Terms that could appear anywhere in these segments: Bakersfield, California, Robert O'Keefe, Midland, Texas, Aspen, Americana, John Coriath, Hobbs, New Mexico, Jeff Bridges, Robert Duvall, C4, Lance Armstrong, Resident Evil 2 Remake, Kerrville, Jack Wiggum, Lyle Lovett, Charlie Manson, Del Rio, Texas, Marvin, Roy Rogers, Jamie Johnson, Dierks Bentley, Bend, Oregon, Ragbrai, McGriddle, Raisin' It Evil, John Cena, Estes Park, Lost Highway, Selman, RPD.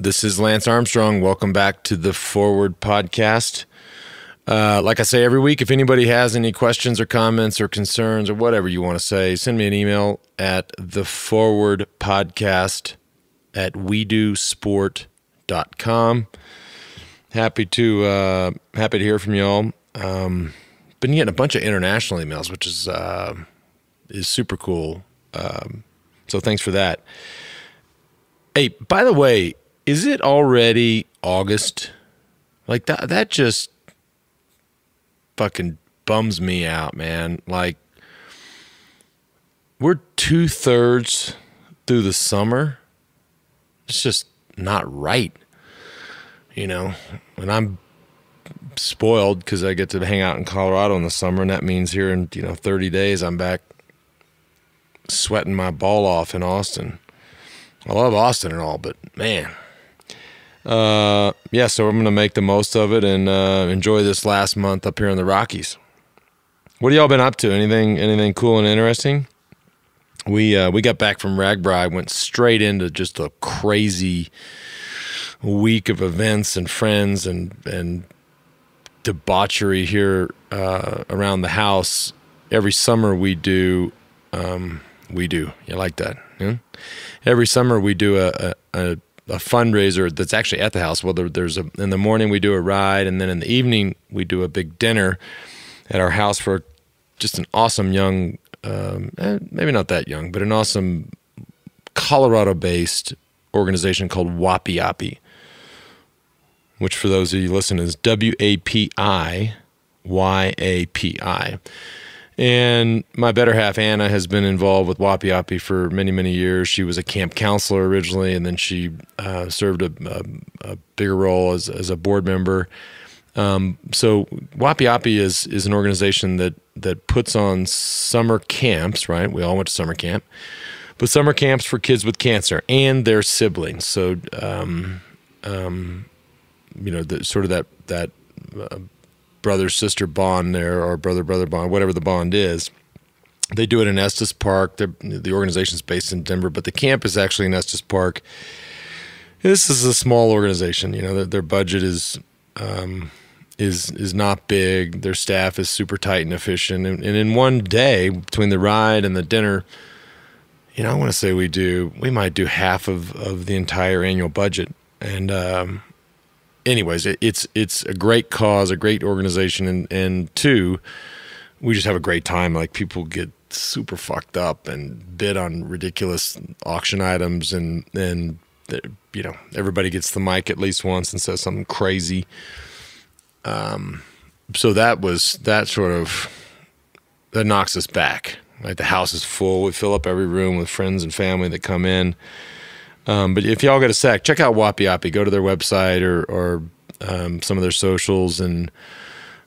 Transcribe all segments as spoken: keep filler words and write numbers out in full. This is Lance Armstrong. Welcome back to the Forward Podcast. Uh, like I say every week, if anybody has any questions or comments or concerns or whatever you want to say, send me an email at the forward podcast at we do sport dot com. Happy to uh, happy to hear from y'all. Um, been getting a bunch of international emails, which is uh, is super cool. Um, so thanks for that. Hey, by the way, is it already August? Like that that just fucking bums me out, man. Like, we're two thirds through the summer. It's just not right, you know. And I'm spoiled because I get to hang out in Colorado in the summer, and that means here in, you know, thirty days I'm back sweating my ball off in Austin. I love Austin and all, but man, uh, yeah. So I'm gonna make the most of it and uh, enjoy this last month up here in the Rockies. What have y'all been up to? Anything, anything cool and interesting? We uh, we got back from Ragbrai, went straight into just a crazy week of events and friends and and debauchery here uh, around the house. Every summer we do. Um, We do. You like that? Yeah? Every summer we do a, a, a fundraiser that's actually at the house. Well, there, there's a, in the morning we do a ride, and then in the evening we do a big dinner at our house for just an awesome young, um, eh, maybe not that young, but an awesome Colorado-based organization called Wapiyapi, which for those of you listening is W A P I Y A P I. And my better half, Anna, has been involved with Wapiyapi for many, many years. She was a camp counselor originally, and then she uh, served a, a, a bigger role as, as a board member. Um, so Wapiyapi is is an organization that, that puts on summer camps, right? We all went to summer camp. But summer camps for kids with cancer and their siblings. So, um, um, you know, the, sort of that... that uh, brother-sister bond there, or brother-brother bond, whatever the bond is. They do it in Estes Park. They're, the organization's based in Denver, but the camp is actually in Estes Park. This is a small organization. You know, their, their budget is um, is is not big. Their staff is super tight and efficient. And, and in one day, between the ride and the dinner, you know, I want to say we do, we might do half of, of the entire annual budget. And, um, anyways, it's it's a great cause, a great organization, and and two, we just have a great time. Like, people get super fucked up and bid on ridiculous auction items, and and you know, everybody gets the mic at least once and says something crazy. Um, so that was that sort of that knocks us back. Like, the house is full. We fill up every room with friends and family that come in. Um, but if y'all got a sec, check out Wapiyapi. Go to their website or, or um, some of their socials, and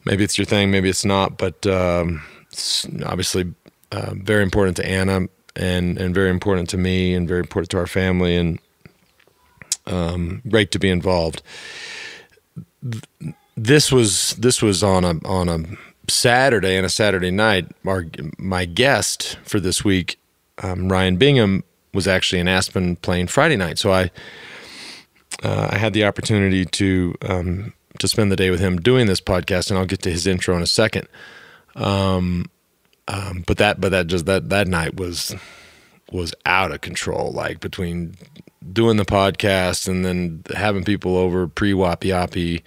maybe it's your thing, maybe it's not. But um, it's obviously uh, very important to Anna, and and very important to me, and very important to our family, and um, great to be involved. This was this was on a on a Saturday and a Saturday night. Our, my guest for this week, um, Ryan Bingham, was actually in Aspen playing Friday night, so I uh, I had the opportunity to um, to spend the day with him doing this podcast, and I'll get to his intro in a second. Um, um, but that but that just that that night was was out of control. Like, between doing the podcast and then having people over pre Wapiyapi,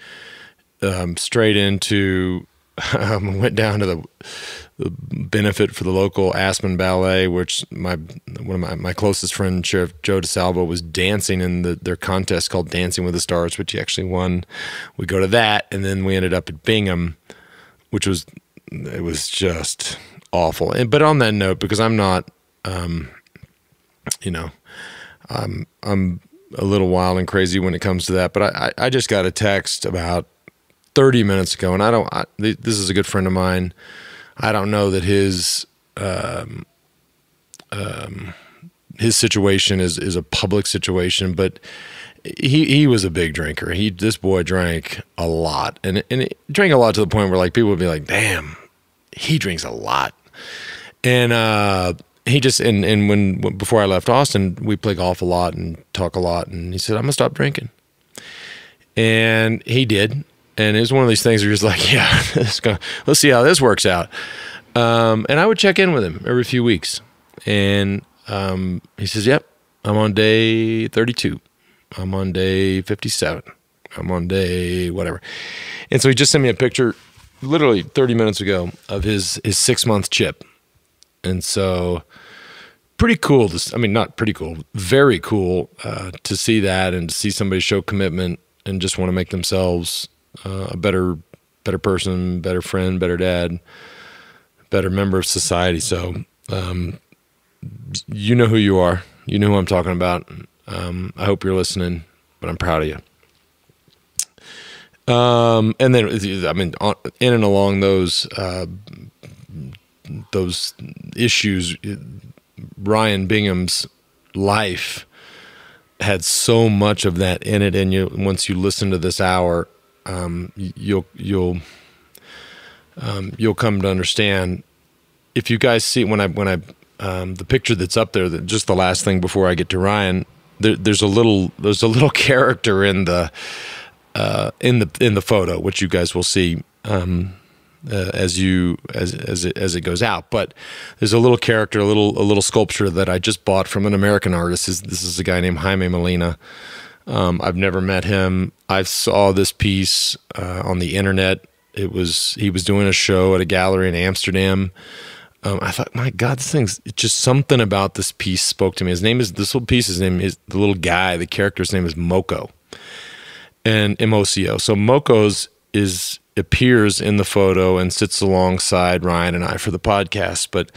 um, straight into um, went down to the. the benefit for the local Aspen ballet, which my one of my, my closest friend, Sheriff Joe DeSalvo, was dancing in the, their contest called Dancing with the Stars, which he actually won. We go to that, and then we ended up at Bingham, which was it was just awful. And, but on that note, because I'm not, um, you know, I'm I'm a little wild and crazy when it comes to that. But I I just got a text about thirty minutes ago, and I don't. I, this is a good friend of mine. I don't know that his um, um, his situation is is a public situation, but he he was a big drinker. He this boy drank a lot, and and it drank a lot to the point where, like, people would be like, "Damn, he drinks a lot." And uh, he just and and when before I left Austin, we play golf a lot and talk a lot, and he said, "I'm gonna stop drinking." And he did. And it was one of these things where you're just like, yeah, it's gonna, let's see how this works out. Um, and I would check in with him every few weeks. And um, he says, yep, I'm on day thirty-two. I'm on day fifty-seven. I'm on day whatever. And so he just sent me a picture literally thirty minutes ago of his, his six-month chip. And so pretty cool. To, I mean, not pretty cool, very cool uh, to see that and to see somebody show commitment and just want to make themselves uh, a better better person, better friend, better dad, better member of society. So um, you know who you are. You know who I'm talking about. Um, I hope you're listening, but I'm proud of you. Um, and then, I mean, on, in and along those uh, those issues, Ryan Bingham's life had so much of that in it. And you, once you listen to this hour, um, you'll you'll um, you'll come to understand. If you guys see when I when I um, the picture that's up there, that just the last thing before I get to Ryan, there, there's a little there's a little character in the. Uh, in the in the photo, which you guys will see um, uh, as you as as it, as it goes out, but there's a little character, a little a little sculpture that I just bought from an American artist. This is a guy named Jaime Molina. Um, I've never met him. I saw this piece uh, on the internet. It was he was doing a show at a gallery in Amsterdam. Um, I thought, my God, this thing's it's just something about this piece spoke to me. His name is this little piece. His name is the little guy. The character's name is Moco. And M O C O. So Moco's is appears in the photo and sits alongside Ryan and I for the podcast. But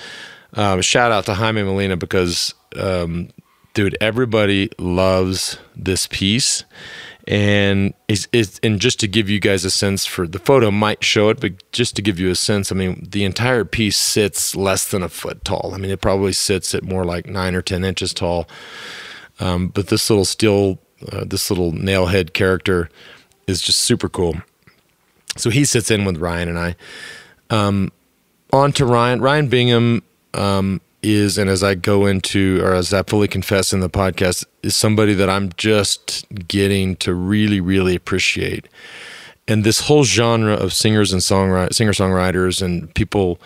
um, shout out to Jaime Molina because, um, dude, everybody loves this piece. And it's, it's, and just to give you guys a sense for the photo might show it, but just to give you a sense, I mean, the entire piece sits less than a foot tall. I mean, it probably sits at more like nine or ten inches tall. Um, but this little still. Uh, this little nailhead character is just super cool. So he sits in with Ryan and I. Um, on to Ryan. Ryan Bingham um, is, and as I go into, or as I fully confess in the podcast, is somebody that I'm just getting to really, really appreciate. And this whole genre of singers and songwriters, singer-songwriters and people,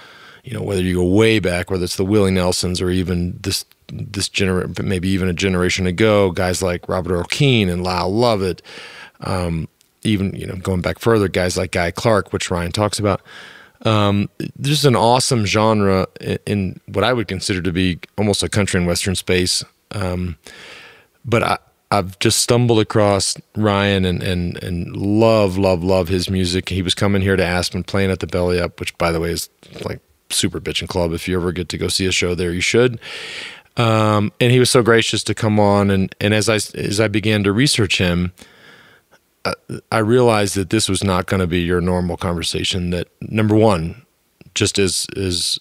you know, whether you go way back, whether it's the Willie Nelsons or even this this generation, maybe even a generation ago, guys like Robert Earl Keen and Lyle Lovett, um, even, you know, going back further, guys like Guy Clark, which Ryan talks about. Um, there's an awesome genre in, in what I would consider to be almost a country and Western space. Um, but I, I've just stumbled across Ryan and, and, and love, love, love his music. He was coming here to Aspen playing at the Belly Up, which by the way is like super bitchin' club. If you ever get to go see a show there, you should. Um, and he was so gracious to come on. And, and as I, as I began to research him, I, I realized that this was not going to be your normal conversation. That number one, just as, as,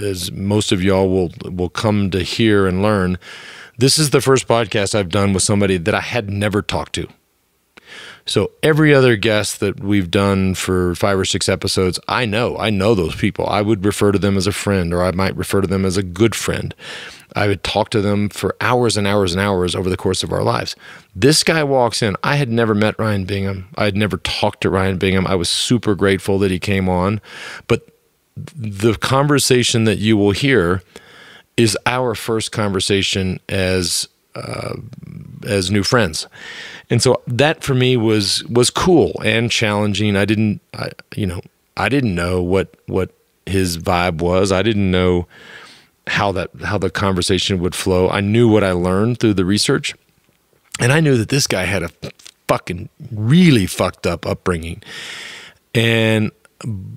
as most of y'all will, will come to hear and learn, this is the first podcast I've done with somebody that I had never talked to. So every other guest that we've done for five or six episodes, I know, I know those people. I would refer to them as a friend, or I might refer to them as a good friend. I would talk to them for hours and hours and hours over the course of our lives. This guy walks in. I had never met Ryan Bingham. I had never talked to Ryan Bingham. I was super grateful that he came on. But the conversation that you will hear is our first conversation as Uh, as new friends. And so that for me was, was cool and challenging. I didn't, I, you know, I didn't know what, what his vibe was. I didn't know how that, how the conversation would flow. I knew what I learned through the research, and I knew that this guy had a fucking really fucked up upbringing. And,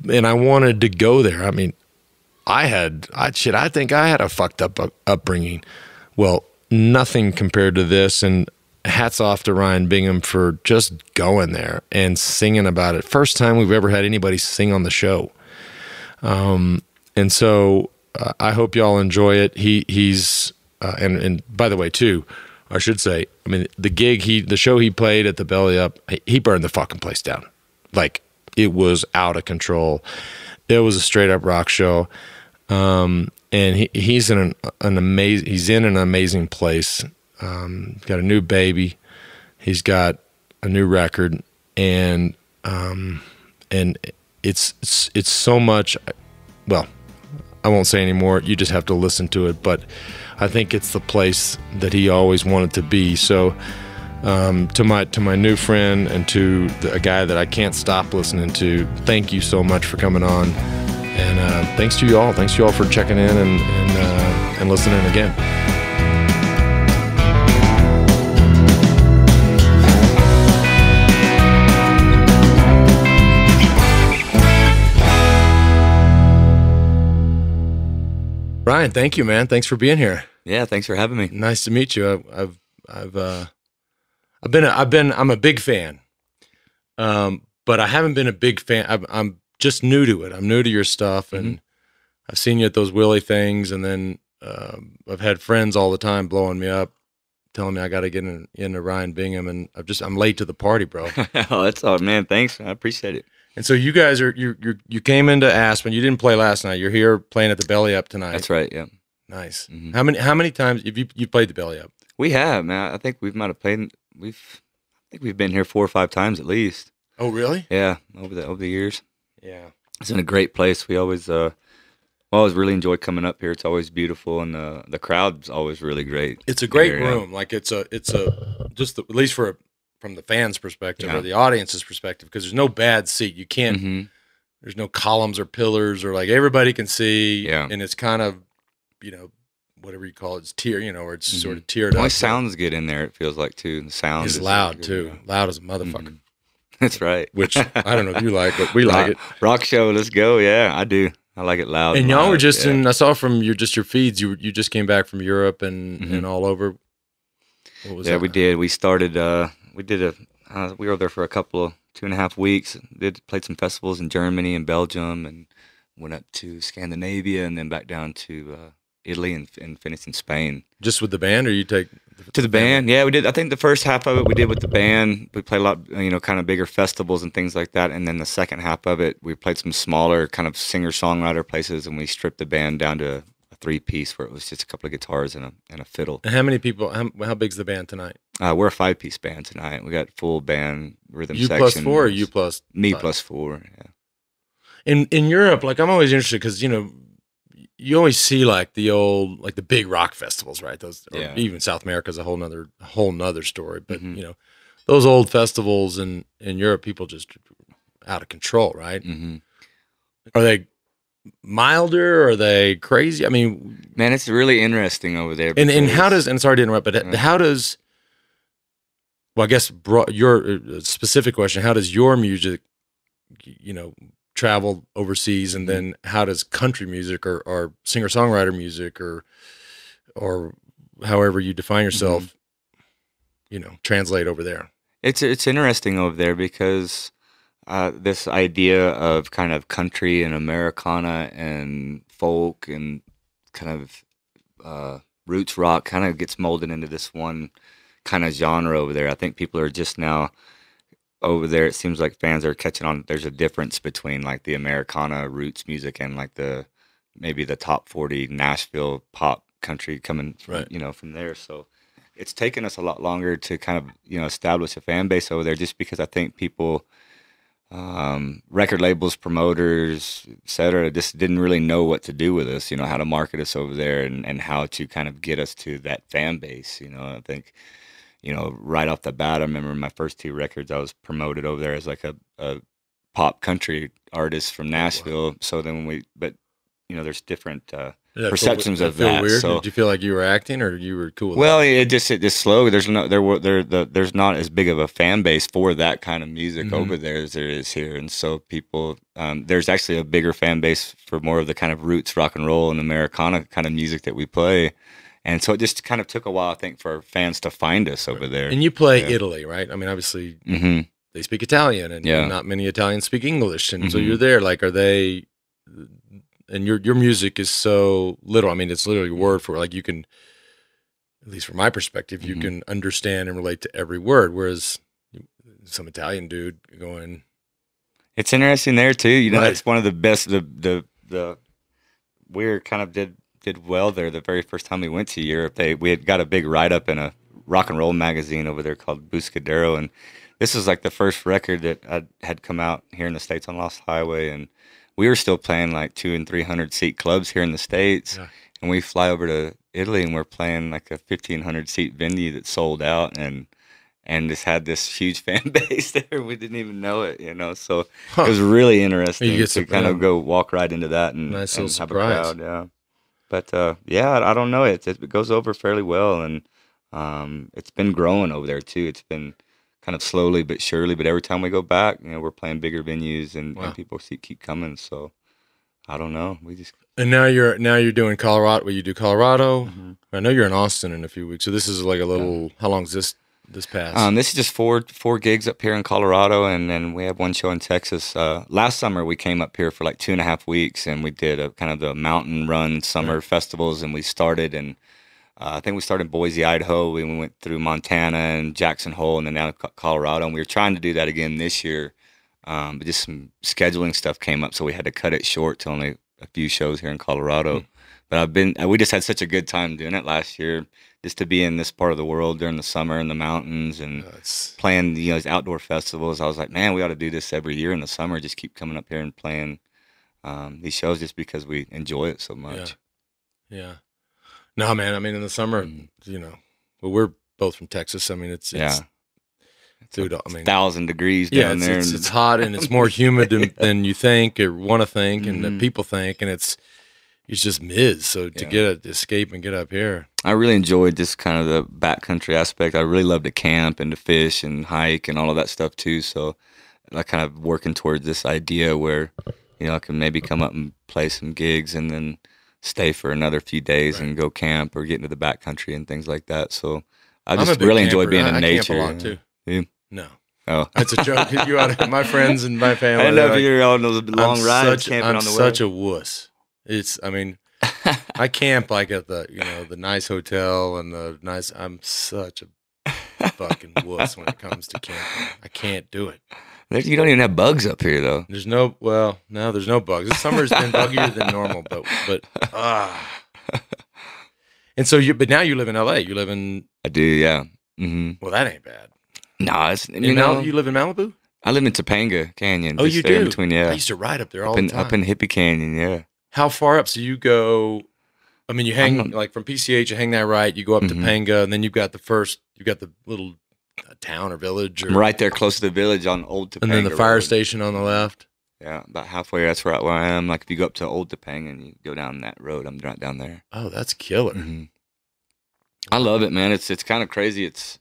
and I wanted to go there. I mean, I had, I shit, I think I had a fucked up upbringing. Well, nothing compared to this, and hats off to Ryan Bingham for just going there and singing about it. First time we've ever had anybody sing on the show. Um, and so uh, I hope y'all enjoy it. He he's, uh, and, and by the way too, I should say, I mean the gig, he, the show he played at the Belly Up, he burned the fucking place down. Like it was out of control. It was a straight up rock show. Um, And he, he's in an, an amazing, he's in an amazing place. Um, got a new baby. He's got a new record, and um, and it's, it's it's so much. Well, I won't say anymore. You just have to listen to it. But I think it's the place that he always wanted to be. So um, to my to my new friend and to the, a guy that I can't stop listening to, thank you so much for coming on, and uh, thanks to you all. Thanks to you all for checking in and and, uh, and listening again. Ryan, thank you, man. Thanks for being here. Yeah, thanks for having me. Nice to meet you. I, I've, I've, uh, I've been, a, I've been, I'm a big fan, um, but I haven't been a big fan. I've, I'm just new to it. I'm new to your stuff, and mm-hmm. I've seen you at those Willie things, and then um, I've had friends all the time blowing me up, telling me I got to get in, into Ryan Bingham, and I've just, I'm late to the party, bro. Oh, that's all, man. Thanks, I appreciate it. And so you guys are you you you came into Aspen. You didn't play last night. You're here playing at the Belly Up tonight. That's right. Yeah. Nice. Mm-hmm. How many how many times have you you played the Belly Up? We have, man. I think we've might have played. We've I think we've been here four or five times at least. Oh, really? Yeah. Over the over the years. Yeah. It's in a great place. We always uh, always really enjoy coming up here. It's always beautiful, and the the crowd's always really great. It's a great area. room. Like it's a it's a just the, at least for a. From the fans' perspective yeah. or the audience's perspective, because there's no bad seat. You can't. Mm-hmm. There's no columns or pillars or like everybody can see. Yeah. And it's kind of, you know, whatever you call it, it's tier, you know, or it's mm-hmm. sort of tiered. Well, up. sounds get in there. It feels like too. The sound it's is loud good, too. You know? Loud as a motherfucker. Mm-hmm. That's right. Which I don't know if you like, but we like uh, it. Rock show. Let's go. Yeah, I do. I like it loud. And y'all were just yeah. in. I saw from your just your feeds. You you just came back from Europe and mm-hmm. and all over. What was yeah, that? we did. We started. uh We did a, uh, we were there for a couple of two and a half weeks. Did played some festivals in Germany and Belgium, and went up to Scandinavia, and then back down to uh, Italy and, and finished in Spain. Just with the band, or you take the, to the band? Yeah, we did. I think the first half of it we did with the band. We played a lot, you know, kind of bigger festivals and things like that. And then the second half of it, we played some smaller kind of singer-songwriter places, and we stripped the band down to a three-piece where it was just a couple of guitars and a and a fiddle. And how many people? How, how big's the band tonight? Uh, we're a five-piece band tonight. We got full band rhythm section. You plus four or you plus five? Me plus four, yeah. In in Europe, like, I'm always interested because, you know, you always see, like, the old, like, the big rock festivals, right? Those, yeah. Even South America's a whole nother, whole nother story. But, mm-hmm. you know, those old festivals in, in Europe, people just out of control, right? Mm-hmm. Are they milder? Or are they crazy? I mean... Man, it's really interesting over there. And, and how does... And sorry to interrupt, but right. how does... Well, I guess bro, your specific question: how does your music, you know, travel overseas, and then how does country music or, or singer-songwriter music, or or however you define yourself, mm-hmm. you know, translate over there? It's it's interesting over there because uh, this idea of kind of country and Americana and folk and kind of uh, roots rock kind of gets molded into this one kind of genre over there. I think people are just now over there. It seems like fans are catching on. There's a difference between like the Americana roots music and like the maybe the top forty Nashville pop country coming from, right. you know, from there. So it's taken us a lot longer to kind of, you know, establish a fan base over there, just because I think people, um, record labels, promoters, et cetera, just didn't really know what to do with us, you know, how to market us over there and, and how to kind of get us to that fan base. You know, I think, you know, right off the bat, I remember my first two records, I was promoted over there as like a, a pop country artist from Nashville. Wow. So then we, but, you know, there's different uh, perceptions feel, of that. Weird? So, did you feel like you were acting, or you were cool with well, that? It just, it just slowly, there's no, there were, there, the, there's not as big of a fan base for that kind of music mm-hmm. over there as there is here. And so people, um, there's actually a bigger fan base for more of the kind of roots rock and roll and Americana kind of music that we play. And so it just kind of took a while, I think, for fans to find us over there. And you play yeah. Italy, right? I mean, obviously, mm-hmm. they speak Italian, and yeah. not many Italians speak English. And mm-hmm. so you're there, like, are they, and your your music is so little. I mean, it's literally word for, like, you can, at least from my perspective, you mm-hmm. can understand and relate to every word, whereas some Italian dude going. It's interesting there, too. You know, right. that's one of the best, the, the, the weird kind of did. did well there the very first time we went to Europe. They we had got a big write-up in a rock and roll magazine over there called Buscadero, and this was like the first record that I had come out here in the States on Lost Highway, and we were still playing like two and three hundred seat clubs here in the States. Yeah. And we fly over to Italy and we're playing like a fifteen hundred seat venue that sold out, and and just had this huge fan base there. We didn't even know it, you know. So huh. it was really interesting to some, kind yeah. of go walk right into that and, nice and have surprise. a crowd. Yeah. But uh, yeah, I don't know. It, it goes over fairly well, and um, it's been growing over there too. It's been kind of slowly but surely. But every time we go back, you know, we're playing bigger venues, and, wow. and people keep coming. So I don't know. We just. And now you're now you're doing Colorado. Well, you do Colorado. Mm-hmm. I know you're in Austin in a few weeks. So this is like a little. Yeah. How long is this this pass? Um, this is just four four gigs up here in Colorado, and then we have one show in Texas. Uh, last summer we came up here for like two and a half weeks, and we did a kind of the mountain run summer right. festivals, and we started and. Uh, I think we started in Boise, Idaho. We went through Montana and Jackson Hole, and then now Colorado. And we were trying to do that again this year, um, but just some scheduling stuff came up, so we had to cut it short to only a few shows here in Colorado. Mm. But I've been, we just had such a good time doing it last year, just to be in this part of the world during the summer in the mountains and nice. playing, you know, these outdoor festivals. I was like, man, we ought to do this every year in the summer. Just keep coming up here and playing um, these shows, just because we enjoy it so much. Yeah. yeah. No, man. I mean, in the summer, you know, well, we're both from Texas. I mean, it's, it's yeah, dude. I mean, thousand degrees down yeah, it's, there. It's, it's hot and it's more humid yeah. than you think or want to think, and mm-hmm. than people think, and it's it's just miz. So to yeah. get a escape and get up here, I really enjoyed this kind of the backcountry aspect. I really love to camp and to fish and hike and all of that stuff too. So I kind of working towards this idea where, you know, I can maybe come up and play some gigs and then stay for another few days right. and go camp or get into the backcountry and things like that. So I just really camper. enjoy being in I, I nature. Camp a lot too. Yeah. No, oh, that's a joke. You ought to, my friends and my family. I know if like, you're on those long I'm rides such, camping I'm on the way. I'm such a wuss. It's. I mean, I camp like at the you know the nice hotel and the nice. I'm such a fucking wuss when it comes to camping. I can't do it. You don't even have bugs up here, though. There's no, well, no, there's no bugs. This summer's been buggier than normal, but, but, ah. Uh. And so you, but now you live in L A. You live in. I do, yeah. Mm-hmm. Well, that ain't bad. No, nah, it's, you in know. Mal you live in Malibu? I live in Topanga Canyon. Oh, you do? In between, yeah. I used to ride up there all up in, the time. Up in Hippie Canyon, yeah. How far up? So you go, I mean, you hang, not, like from P C H, you hang that right, you go up mm-hmm. Topanga, and then you've got the first, you've got the little. A town or village, or I'm right there close to the village on Old Topanga, and then the fire road. Station on the left. Yeah, about halfway. That's right where I am. Like if you go up to Old Topanga and you go down that road, I'm right down there. Oh, that's killer! Mm-hmm. I love it, man. It's it's kind of crazy. It's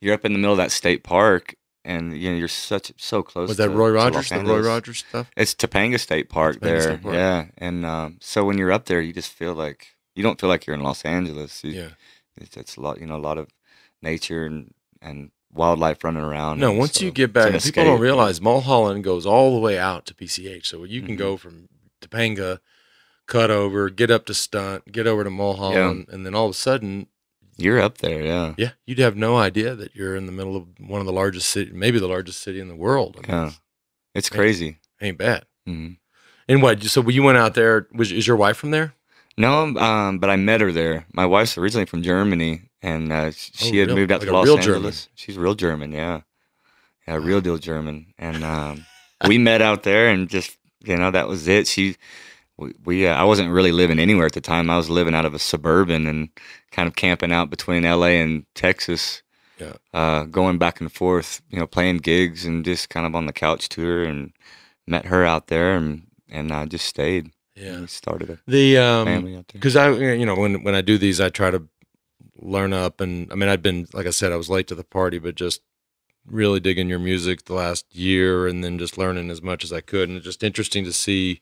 you're up in the middle of that state park, and you know you're such so close. Was that to, Roy Rogers? The Roy Rogers stuff. It's Topanga State Park Topanga there. State Park. Yeah, and um, so when you're up there, you just feel like you don't feel like you're in Los Angeles. You, yeah, it's, it's a lot. You know, a lot of nature and. and wildlife running around. No, once so you get back, people don't realize Mulholland goes all the way out to P C H. So you can mm-hmm. go from Topanga, cut over, get up to Stunt, get over to Mulholland, yeah. and then all of a sudden. You're up there, yeah. Yeah, you'd have no idea that you're in the middle of one of the largest cities, maybe the largest city in the world. I mean, yeah, it's, it's crazy. Ain't, ain't bad. Mm-hmm. And what, so you went out there, was, is your wife from there? No, um, but I met her there. My wife's originally from Germany, and uh, she oh, had real, moved out like to Los real Angeles. German. She's real German, yeah, yeah, real deal German. And um, we met out there, and just you know, that was it. She, we, we uh, I wasn't really living anywhere at the time. I was living out of a suburban and kind of camping out between L A and Texas. Yeah, uh, going back and forth, you know, playing gigs and just kind of on the couch tour, and met her out there, and and I just stayed. Yeah, we started a the um, family out there. Because I, you know, when when I do these, I try to learn up, and I mean, I've been, like I said, I was late to the party, but just really digging your music the last year, and then just learning as much as I could, and it's just interesting to see.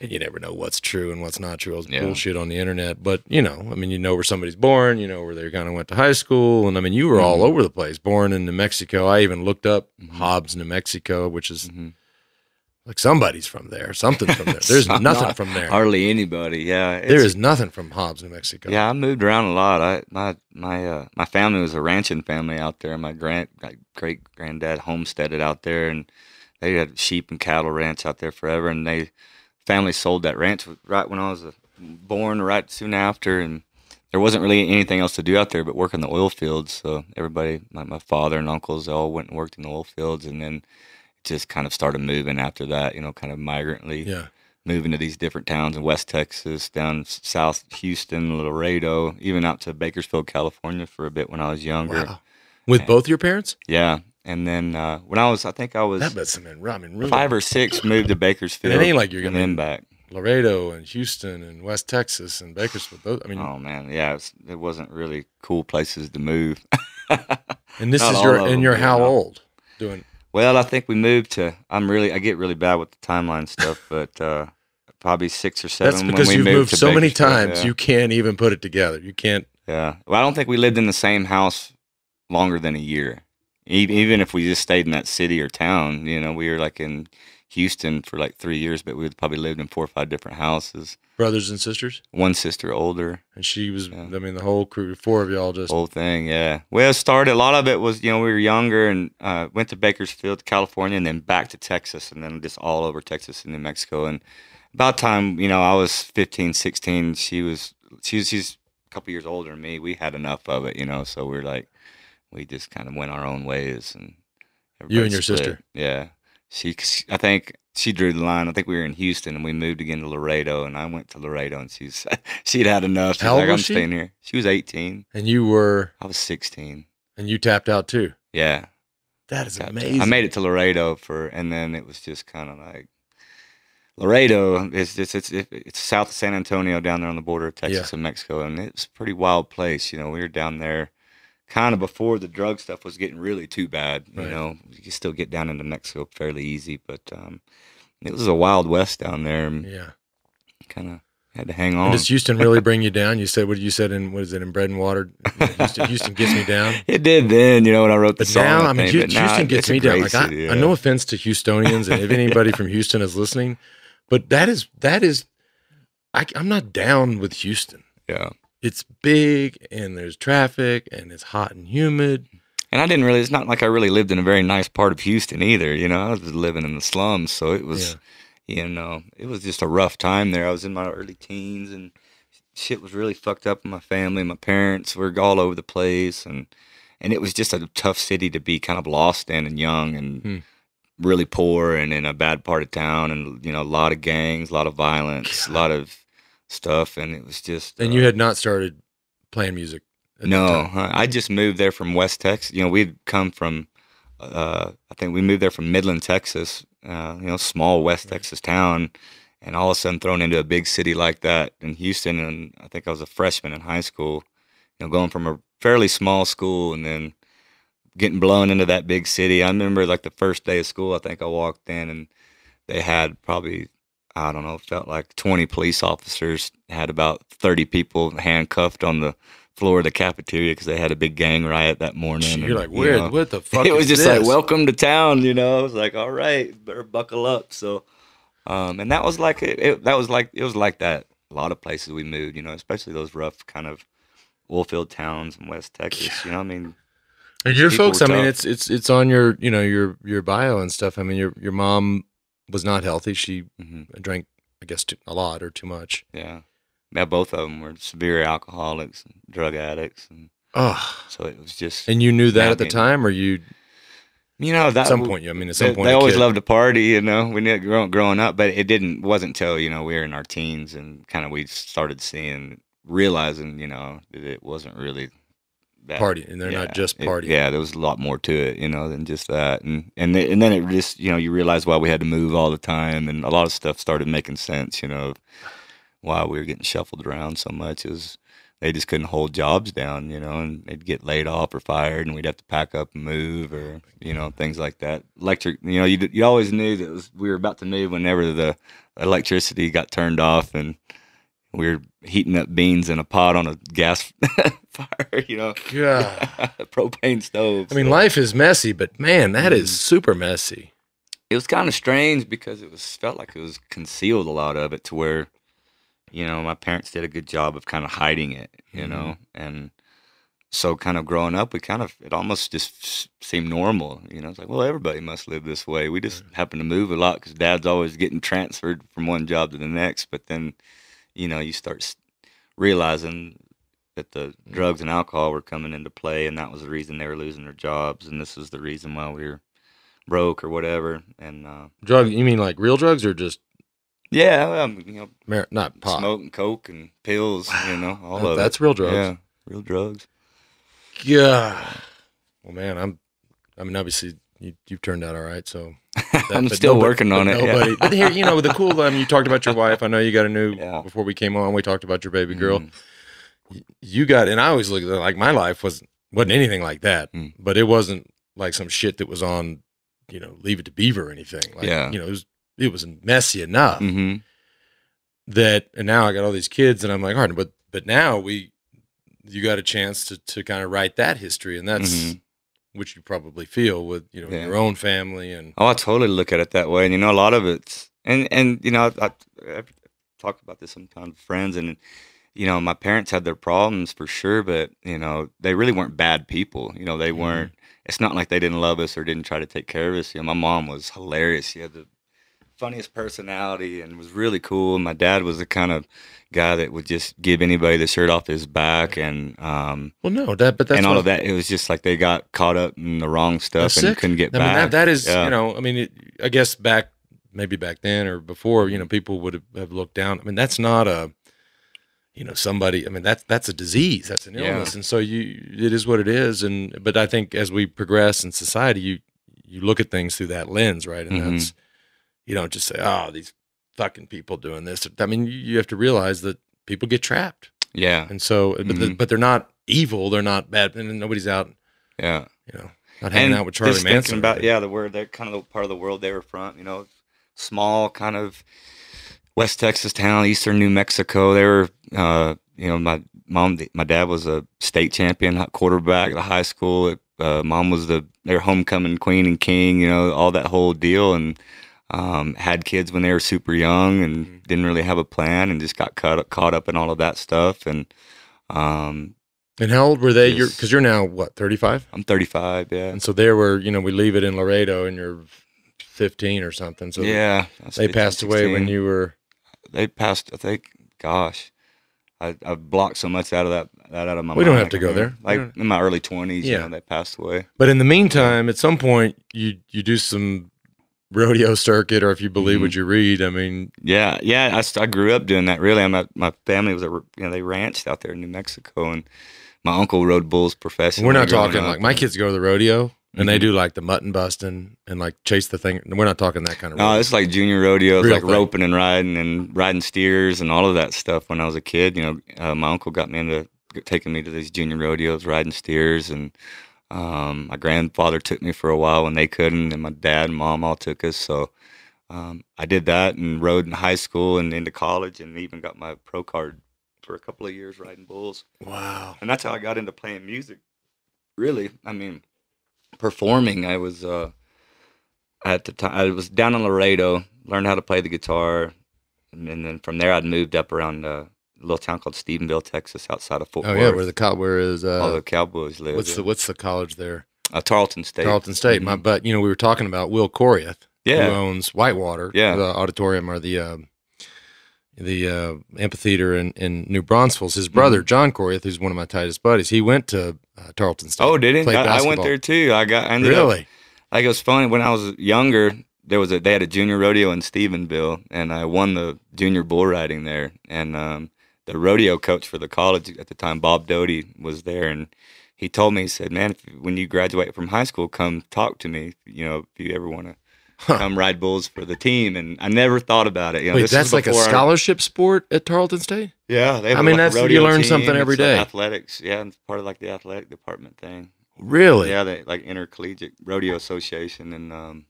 And you never know what's true and what's not true. All this yeah. bullshit on the internet, but you know, I mean, you know where somebody's born, you know where they kind of went to high school, and I mean, you were mm-hmm. all over the place. Born in New Mexico, I even looked up mm-hmm. Hobbs, New Mexico, which is. Mm-hmm. Like somebody's from there, something's from there. There's nothing not, from there. Hardly anybody, yeah. There is nothing from Hobbs, New Mexico. Yeah, I moved around a lot. I my my uh, my family was a ranching family out there. My grand my great granddad homesteaded out there, and they had sheep and cattle ranch out there forever. And they family sold that ranch right when I was born, right soon after, and there wasn't really anything else to do out there but work in the oil fields. So everybody, my, my father and uncles, they all went and worked in the oil fields, and then just kind of started moving after that, you know, kind of migrantly. Yeah. Moving to these different towns in West Texas, down South Houston, Laredo, even out to Bakersfield, California for a bit when I was younger. Wow. With and, both your parents? Yeah. And then uh, when I was, I think I was that must have been ramen, really. five or six, moved to Bakersfield. It ain't like you're going to be back. Laredo and Houston and West Texas and Bakersfield. Those, I mean, oh man, yeah, it, was, it wasn't really cool places to move. And this Not is your and you're them, how you know? old doing? Well, I think we moved to. I'm really I get really bad with the timeline stuff, but. Uh, Probably six or seven. That's because when we you've moved, moved so many times, yeah. you can't even put it together. You can't. Yeah. Well, I don't think we lived in the same house longer than a year. Even if we just stayed in that city or town, you know, we were like in Houston for like three years, but we probably lived in four or five different houses. Brothers and sisters? One sister older. And she was, yeah. I mean, the whole crew, four of y'all just. Whole thing, yeah. Well, it started, a lot of it was, you know, we were younger and uh, went to Bakersfield, California, and then back to Texas, and then just all over Texas and New Mexico. And about time, you know, I was fifteen, sixteen. She was, she was, she's a couple years older than me. We had enough of it, you know, so we we're like, we just kind of went our own ways. And you and your split. sister. Yeah. She, I think she drew the line. I think we were in Houston and we moved again to Laredo, and I went to Laredo, and she's, she'd had enough. She's How like, old I'm was she? staying here. She was eighteen. And you were? I was sixteen. And you tapped out too? Yeah. That is I amazing. Out. I made it to Laredo for, and then it was just kind of like, Laredo is just it's it's south of San Antonio, down there on the border of Texas yeah. and Mexico, and it's a pretty wild place. You know, we were down there kind of before the drug stuff was getting really too bad. You right. know, you could still get down into Mexico fairly easy, but um, it was a wild west down there. And yeah, kind of had to hang on. And does Houston really bring you down? You said what you said in what is it in Bread and Water? Houston, Houston gets me down. It did then. You know when I wrote the but song. Now, I, I mean, Houston, now Houston gets me down. Like I, yeah. I, no offense to Houstonians, and if anybody yeah. from Houston is listening. But that is, that is, I, I'm not down with Houston. Yeah. It's big and there's traffic and it's hot and humid. And I didn't really, it's not like I really lived in a very nice part of Houston either. You know, I was living in the slums. So it was, yeah. you know, it was just a rough time there. I was in my early teens and shit was really fucked up in my family. My parents were all over the place. And, and it was just a tough city to be kind of lost in and young and, hmm. really poor and in a bad part of town, and you know a lot of gangs, a lot of violence, a lot of stuff, and it was just. And uh, you had not started playing music. No, I just moved there from West Texas. You know, we'd come from, uh, I think we moved there from Midland, Texas. Uh, you know, small West right. Texas town, and all of a sudden thrown into a big city like that in Houston. And I think I was a freshman in high school. You know, going from a fairly small school and then. Getting blown into that big city. I remember like the first day of school, I think I walked in and they had probably, I don't know, felt like twenty police officers, had about thirty people handcuffed on the floor of the cafeteria because they had a big gang riot that morning. You're and, like, you weird, know, what the fuck It is was just this? like, welcome to town, you know? I was like, all right, better buckle up. So, um, and that was like, it, it, that was like, it was like that. A lot of places we moved, you know, especially those rough kind of oilfield towns in West Texas, you know what I mean? And your folks, I mean, it's it's it's on your you know your your bio and stuff. I mean, your your mom was not healthy. She mm-hmm. drank, I guess, too, a lot or too much. Yeah, yeah. Both of them were severe alcoholics, and drug addicts, and oh, so it was just. And you knew that at the time, or you, you know, that at some point. I mean, at some point, they always loved to party. You know, we knew growing growing up, but it didn't wasn't till you know we were in our teens and kind of we started seeing, realizing, you know, that it wasn't really. That, party and they're yeah, not just partying. It, yeah, there was a lot more to it, you know, than just that. And and th and then it just, you know, you realize why we had to move all the time, and a lot of stuff started making sense, you know, why we were getting shuffled around so much is they just couldn't hold jobs down, you know, and they'd get laid off or fired, and we'd have to pack up and move, or you know, things like that. Electric, you know, you you always knew that it was, we were about to move whenever the electricity got turned off, and we were heating up beans in a pot on a gas. Fire, you know, yeah. propane stove. I mean, so. Life is messy, but man, that mm. is super messy. It was kind of strange because it was felt like it was concealed a lot of it to where, you know, my parents did a good job of kind of hiding it, you mm. know, and so kind of growing up, we kind of it almost just seemed normal, you know. It's like, well, everybody must live this way. We just yeah. happen to move a lot because Dad's always getting transferred from one job to the next, but then, you know, you start realizing. that the drugs and alcohol were coming into play, and that was the reason they were losing their jobs, and this is the reason why we were broke or whatever. And uh, drug? You mean like real drugs or just? Yeah, um, you know, Mer not pot, smoke and coke and pills. You know, all that, of that's it. real drugs. Yeah, real drugs. Yeah. Well, man, I'm. I mean, obviously, you you've turned out all right. So that, I'm still nobody, working on it. Nobody, yeah. But here, you know, with the cool. Um, you talked about your wife. I know you got a new. Yeah. Before we came on, we talked about your baby girl. Mm. You got, and I always look at it like my life wasn't wasn't anything like that, mm. but it wasn't like some shit that was on, you know, Leave It to Beaver or anything. Like, yeah, you know, it was it was messy enough mm-hmm. that, and now I got all these kids, and I'm like, all right, but but now we, you got a chance to to kind of write that history, and that's mm-hmm. which you probably feel with you know yeah. your own family and. Oh, I totally look at it that way, and you know, a lot of it's and and you know, I, I, I talk about this sometimes with friends and. You know, my parents had their problems for sure, but, you know, they really weren't bad people. You know, they mm-hmm. weren't, it's not like they didn't love us or didn't try to take care of us. You know, my mom was hilarious. She had the funniest personality and was really cool. And my dad was the kind of guy that would just give anybody the shirt off his back. And, um, well, no, that, but that's, and all of that, it was just like they got caught up in the wrong stuff and couldn't get I back. Mean, that, that is, yeah. you know, I mean, it, I guess back, maybe back then or before, you know, people would have looked down. I mean, that's not a, you know, somebody, I mean, that's, that's a disease, that's an illness. Yeah. And so you, it is what it is. And, but I think as we progress in society, you, you look at things through that lens, right? And mm-hmm. that's, you don't just say, oh, these fucking people doing this. I mean, you have to realize that people get trapped. Yeah. And so, but, mm-hmm. the, but they're not evil. They're not bad. And nobody's out. Yeah. You know, not hanging and out with Charlie Manson. About, yeah. The word, they're kind of the part of the world they were from, you know, small kind of, West Texas town, Eastern New Mexico. They were, uh, you know, my mom, my dad was a state champion quarterback at high school. Uh, mom was the their homecoming queen and king. You know, all that whole deal, and um, had kids when they were super young, and mm-hmm. didn't really have a plan, and just got caught up, caught up in all of that stuff. And um, and how old were they? You're because you're now what, thirty-five? I'm thirty-five. Yeah. And so they were, you know, we leave it in Laredo, and you're fifteen or something. So yeah, they passed away when you were. They passed, I think, gosh, I, I've blocked so much out of that, that out of my mind. We don't have to go there. Like in my early twenties, yeah. you know, they passed away. But in the meantime, at some point, you, you do some rodeo circuit, or if you believe mm-hmm. what you read, I mean. Yeah, yeah, I, I grew up doing that, really. I'm a, my family was, a, you know, they ranched out there in New Mexico, and my uncle rode bulls professionally. We're not talking, like, my kids go to the rodeo. And they do like the mutton busting and like chase the thing. We're not talking that kind of rodeo. No, it's like junior rodeos, Real like thing. roping and riding and riding steers and all of that stuff. When I was a kid, you know, uh, my uncle got me into taking me to these junior rodeos, riding steers. And um, my grandfather took me for a while when they couldn't. And my dad and mom all took us. So um, I did that and rode in high school and into college and even got my pro card for a couple of years riding bulls. Wow. And that's how I got into playing music, really. I mean... performing, I was uh at the time I was down in Laredo, learned how to play the guitar, and, and then from there I'd moved up around uh, a little town called Stephenville, Texas, outside of Fort Worth. Oh yeah, where the cow where is uh all the cowboys live. What's yeah. the what's the college there? Uh, Tarleton State. Tarleton State. Mm-hmm. My but you know we were talking about Will Coriath, yeah. who owns Whitewater, yeah, the auditorium or the um, the uh, amphitheater in, in New Braunfels. His brother, John Coriath, who's one of my tightest buddies, he went to uh, Tarleton State. Oh, did he? I, I went there too. I got I ended really. Up, like it was funny when I was younger. There was a they had a junior rodeo in Stephenville, and I won the junior bull riding there. And um, the rodeo coach for the college at the time, Bob Doty, was there, and he told me, he said, "Man, if, when you graduate from high school, come talk to me. You know, if you ever want to." Huh. Come ride bulls for the team, and I never thought about it. You know, Wait, that's like a scholarship I, sport at Tarleton State? Yeah. They I mean, like that's you learn team. something every it's day. Like athletics, yeah, it's part of like the athletic department thing. Really? Yeah, they, like intercollegiate rodeo association, and um,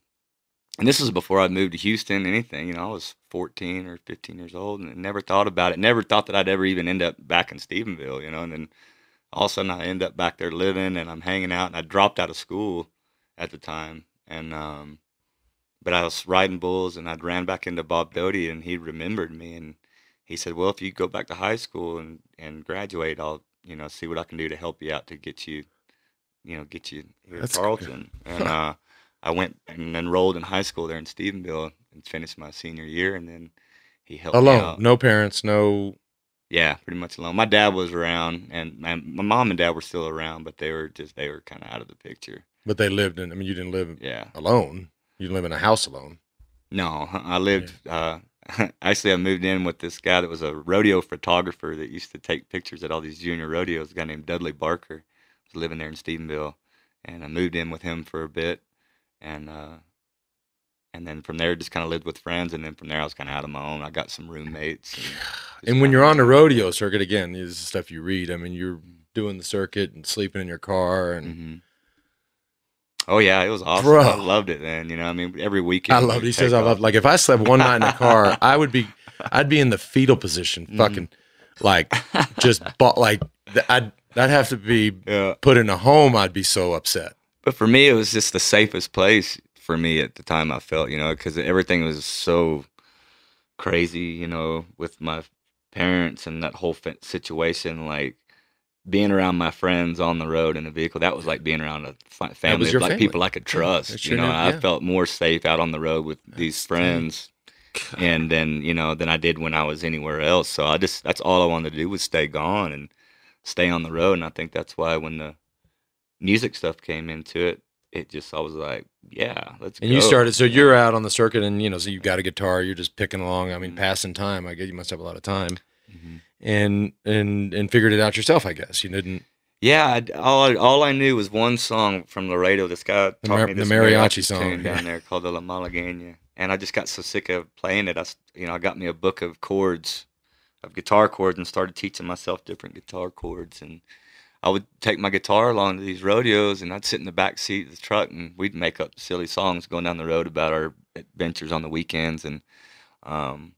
and this was before I moved to Houston. Anything, you know, I was fourteen or fifteen years old, and never thought about it. Never thought that I'd ever even end up back in Stephenville, you know. And then all of a sudden, I end up back there living, and I'm hanging out, and I dropped out of school at the time, and um. But I was riding bulls, and I ran back into Bob Doty, and he remembered me, and he said, "Well, if you go back to high school and and graduate, I'll you know see what I can do to help you out to get you, you know, get you here at Tarleton." Cool. And uh, I went and enrolled in high school there in Stephenville and finished my senior year, and then he helped alone, me out. no parents, no Yeah, pretty much alone. My dad was around, and my, my mom and dad were still around, but they were just they were kind of out of the picture. But they lived in. I mean, you didn't live yeah. alone. You didn't live in a house alone. No, I lived. Yeah. Uh, actually, I moved in with this guy that was a rodeo photographer that used to take pictures at all these junior rodeos. A guy named Dudley Barker. I was living there in Stephenville, and I moved in with him for a bit, and uh, and then from there just kind of lived with friends, and then from there I was kind of out on my own. I got some roommates. And, and when you're on the rodeo circuit, again, this is the stuff you read. I mean, you're doing the circuit and sleeping in your car. And mm-hmm. Oh, yeah, it was awesome. Bro. I loved it, man. You know, I mean, every weekend. I loved it. He says off. I loved Like, if I slept one night in a car, I would be, I'd be in the fetal position, fucking, mm-hmm. like, just, like, I'd, I'd have to be yeah. put in a home. I'd be so upset. But for me, it was just the safest place for me at the time, I felt, you know, because everything was so crazy, you know, with my parents and that whole situation, like, being around my friends on the road in a vehicle, that was like being around a family, like family. people I could trust. Yeah, you know, name, yeah. I felt more safe out on the road with that's these friends, and then you know, than I did when I was anywhere else. So I just that's all I wanted to do was stay gone and stay on the road. And I think that's why when the music stuff came into it, it just I was like, yeah, let's. And go. You started, so you're out on the circuit, and you know, so you've got a guitar, you're just picking along. I mean, mm-hmm. passing time. I guess you must have a lot of time. Mm-hmm. and and and figured it out yourself, I guess. You didn't. Yeah, I, all all I knew was one song from Laredo. This guy taught the, me this the mariachi, mariachi song yeah. down there called the La Malagueña, and I just got so sick of playing it. I you know I got me a book of chords, of guitar chords, and started teaching myself different guitar chords. And I would take my guitar along to these rodeos, and I'd sit in the back seat of the truck, and we'd make up silly songs going down the road about our adventures on the weekends. And um.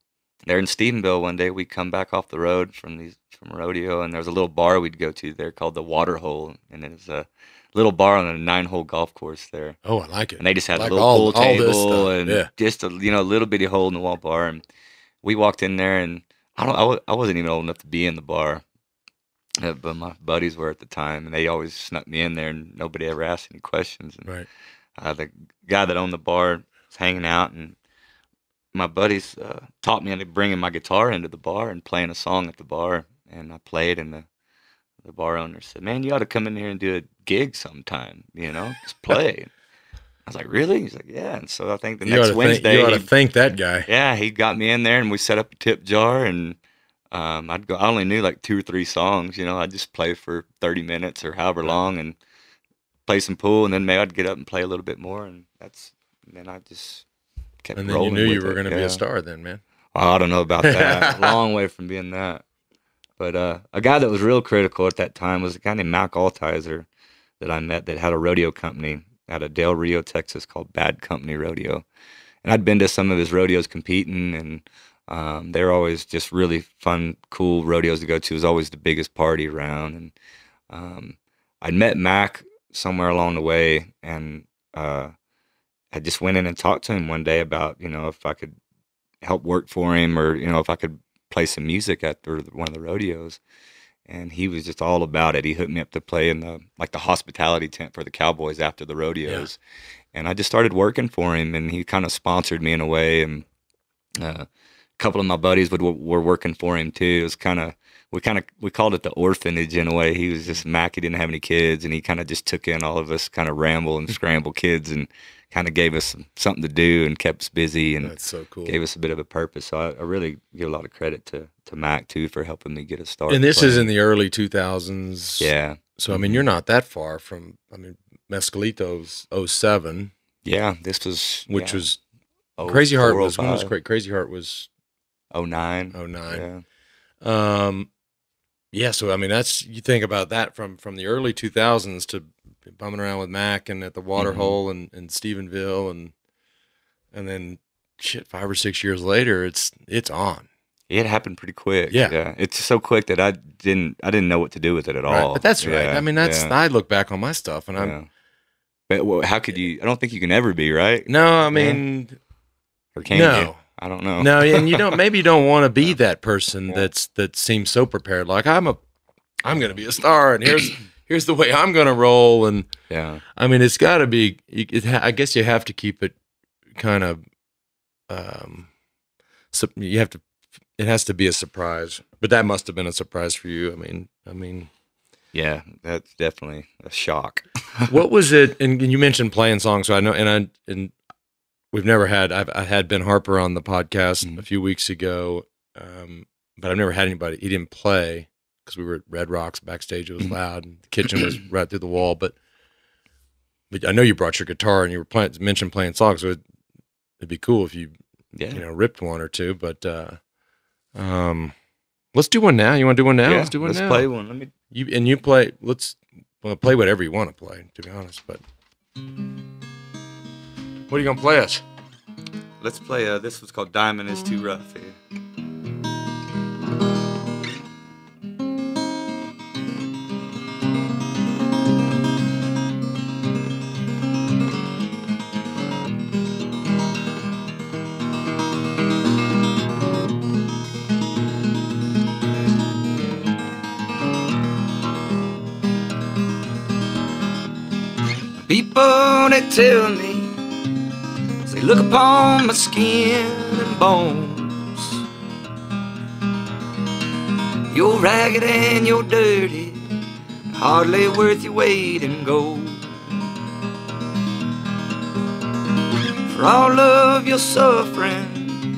There in Stephenville one day, we'd come back off the road from these from rodeo, and there was a little bar we'd go to there called the Water Hole, and it was a little bar on a nine-hole golf course there. Oh, I like it. And they just had like a little all, pool table and yeah. just a you know little bitty hole in the wall bar, and we walked in there, and I don't I, w I wasn't even old enough to be in the bar, uh, but my buddies were at the time, and they always snuck me in there, and nobody ever asked any questions. And, right. Uh, the guy that owned the bar was hanging out, and my buddies uh, taught me into bringing my guitar into the bar and playing a song at the bar. And I played, and the the bar owner said, "Man, you ought to come in here and do a gig sometime, you know, just play." I was like, "Really?" He's like, "Yeah." And so I think the you next Wednesday. Think, you ought to thank that guy. Yeah, he got me in there, and we set up a tip jar, and um, I'd go, I only knew like two or three songs, you know, I'd just play for thirty minutes or however long and play some pool, and then maybe I'd get up and play a little bit more. And that's, and then I just. Kept and then you knew you were going to yeah. be a star then, man. Oh, I don't know about that. Long way from being that. But uh, a guy that was real critical at that time was a guy named Mac Altizer that I met that had a rodeo company out of Del Rio, Texas, called Bad Company Rodeo. And I'd been to some of his rodeos competing, and um, they're always just really fun, cool rodeos to go to. It was always the biggest party around. And um, I'd met Mac somewhere along the way, and uh, I just went in and talked to him one day about, you know, if I could help work for him, or, you know, if I could play some music at or one of the rodeos. And he was just all about it. He hooked me up to play in the, like the hospitality tent for the cowboys after the rodeos. Yeah. And I just started working for him, and he kind of sponsored me in a way. And uh, a couple of my buddies would, were working for him too. It was kind of, we kind of, we called it the orphanage in a way. He was just Mac, he didn't have any kids, and he kind of just took in all of us kind of ramble and scramble kids, and kind of gave us something to do and kept us busy, and that's so cool. Gave us a bit of a purpose. So I, I really give a lot of credit to to Mac too for helping me get us started. And this playing. Is in the early two thousands. Yeah. So I mean, you're not that far from. I mean, Mescalito's oh seven. Yeah, this was which yeah. was oh, Crazy Heart was when was cra Crazy Heart was oh nine. oh nine. Yeah. Um, yeah. So I mean, that's you think about that from from the early two thousands to. Bumming around with Mac and at the Water mm-hmm. Hole and, and Stephenville, and and then shit, five or six years later, it's it's on. It happened pretty quick. Yeah, yeah. It's so quick that I didn't I didn't know what to do with it at right. all. But that's yeah. right. I mean, that's yeah. I look back on my stuff and I'm. Yeah. But well, how could you? I don't think you can ever be right. No, I mean, yeah. or can no. you? I don't know. No, and you don't. Maybe you don't want to be that person yeah. that's that seems so prepared. Like I'm a, I'm gonna be a star, and here's. Here's the way I'm going to roll. And yeah, I mean, it's got to be, it, I guess you have to keep it kind of, um, so you have to, it has to be a surprise. But that must have been a surprise for you. I mean, I mean, yeah, that's definitely a shock. What was it? And you mentioned playing songs, so I know, and I and we've never had. I've I had Ben Harper on the podcast mm-hmm. a few weeks ago, um, but I've never had anybody. He didn't play because we were at Red Rocks backstage. It was loud, and the kitchen was right through the wall. But but I know you brought your guitar and you were playing. Mentioned playing songs, so it, it'd be cool if you yeah. you know ripped one or two. But uh, um. Let's do one now. You want to do one now? Yeah, let's do one let's now. Let's play one. Let me. You and you play. Let's well, play whatever you want to play. To be honest, but what are you gonna play us? Let's play. Uh, this was called "Diamond Is Too Rough." Here. People, they tell me, they look upon my skin and bones. You're ragged and you're dirty, hardly worth your weight in gold. For all of your suffering,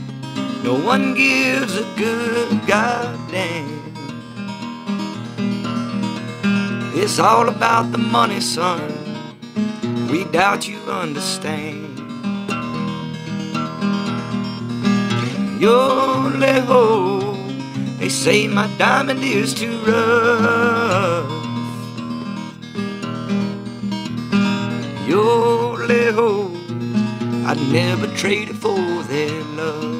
no one gives a good goddamn. It's all about the money, son. We doubt you understand. Yo-le-ho, they say my diamond is too rough. Yo-le-ho, I'd never trade it for their love.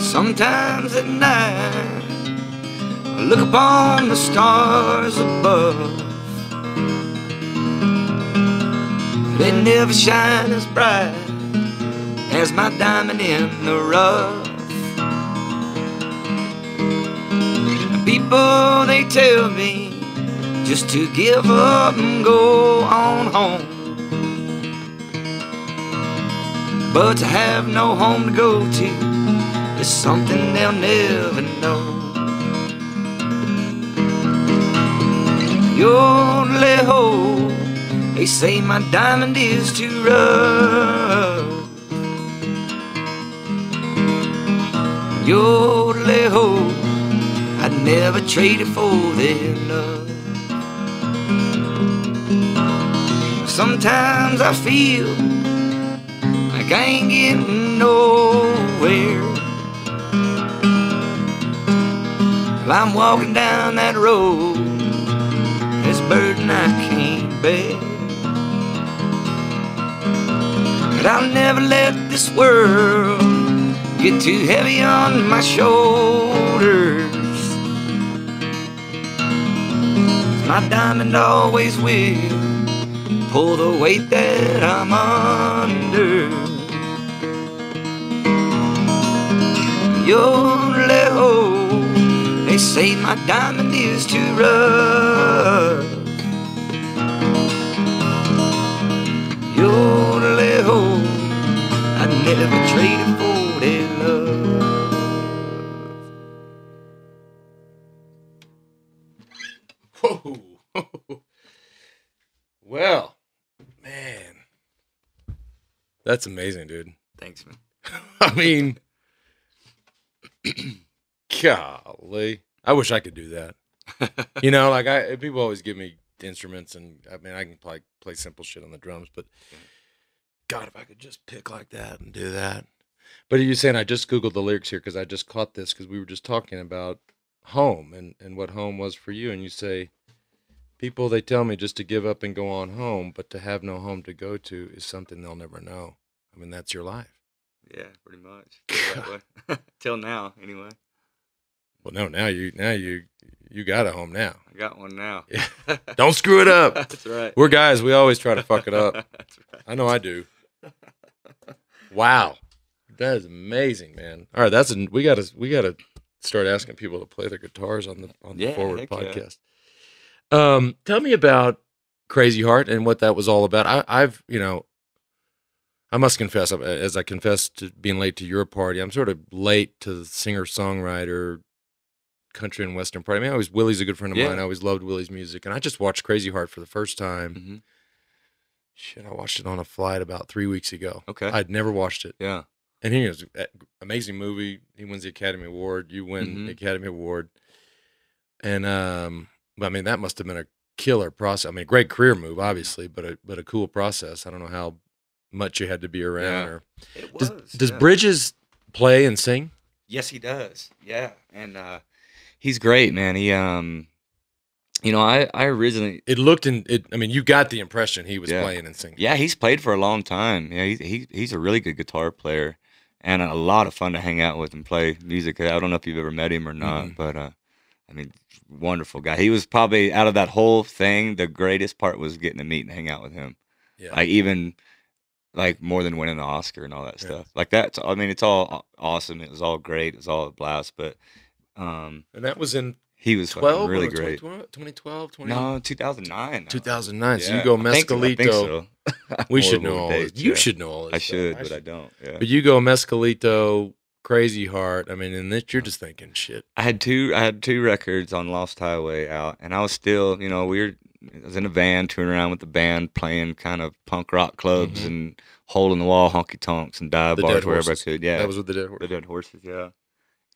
Sometimes at night, I look upon the stars above. They never shine as bright as my diamond in the rough. People, they tell me just to give up and go on home. But to have no home to go to, it's something they'll never know. Yo-le-ho, they say my diamond is too rough. Yo-le-ho, I'd never trade it for their love. Sometimes I feel like I ain't getting nowhere. I'm walking down that road, this burden I can't bear. But I'll never let this world get too heavy on my shoulders. My diamond always will pull the weight that I'm under. Yo-le-ho, they say my diamond is too rough. Yo-le-ho, I never traded for their love. Whoa. Well, man. That's amazing, dude. Thanks, man. I mean... Golly, I wish I could do that. You know, like I people always give me instruments, and I mean, I can play play simple shit on the drums, but God, if I could just pick like that and do that. But are you saying I just googled the lyrics here because I just caught this because we were just talking about home and and what home was for you, and you say, people, they tell me just to give up and go on home, but to have no home to go to is something they'll never know. I mean, that's your life. Yeah, pretty much. Till now, anyway. Well, no, now you, now you, you got a home now. I got one now. Yeah. Don't screw it up. That's right. We're guys. We always try to fuck it up. That's right. I know I do. Wow. That is amazing, man. All right, that's a, we got to we got to start asking people to play their guitars on the on the yeah, Forward Podcast. Yeah. Um, tell me about Crazy Heart and what that was all about. I, I've you know, I must confess, as I confessed to being late to your party, I'm sort of late to the singer songwriter, country and western party. I mean, I always Willie's a good friend of yeah. mine. I always loved Willie's music, and I just watched Crazy Heart for the first time. Mm-hmm. Shit, I watched it on a flight about three weeks ago. Okay, I'd never watched it. Yeah, and he was an amazing movie. He wins the Academy Award. You win mm-hmm. the Academy Award, and um, I mean that must have been a killer process. I mean, a great career move, obviously, but a but a cool process. I don't know how much you had to be around. Yeah. Or it was, does, does yeah. Bridges play and sing? Yes, he does. Yeah, and. uh He's great, man. He, um, you know, I, I originally it looked in it. I mean, you got the impression he was yeah. playing and singing. Yeah, he's played for a long time. Yeah, he's he, he's a really good guitar player, and a lot of fun to hang out with and play music. I don't know if you've ever met him or not, mm-hmm. but uh, I mean, wonderful guy. He was probably out of that whole thing. The greatest part was getting to meet and hang out with him. Yeah, like even like more than winning the Oscar and all that yeah. stuff. Like that's. I mean, it's all awesome. It was all great. It was all a blast, but. Um, and that was in he was twelve really great. twenty twelve, no, two thousand nine. two thousand nine. Yeah. So you go Mescalito. I think so. I think so. We should know all this. You should know all this. I should, I but should. I don't. Yeah. But you go Mescalito, Crazy Heart. I mean, and this, you're just thinking shit. I had two. I had two records on Lost Highway out, and I was still, you know, we were. I was in a van touring around with the band, playing kind of punk rock clubs mm-hmm. and hole in the wall honky tonks and dive the bars wherever I could. Yeah, that was with the Dead Horses. The Dead Horses. Yeah,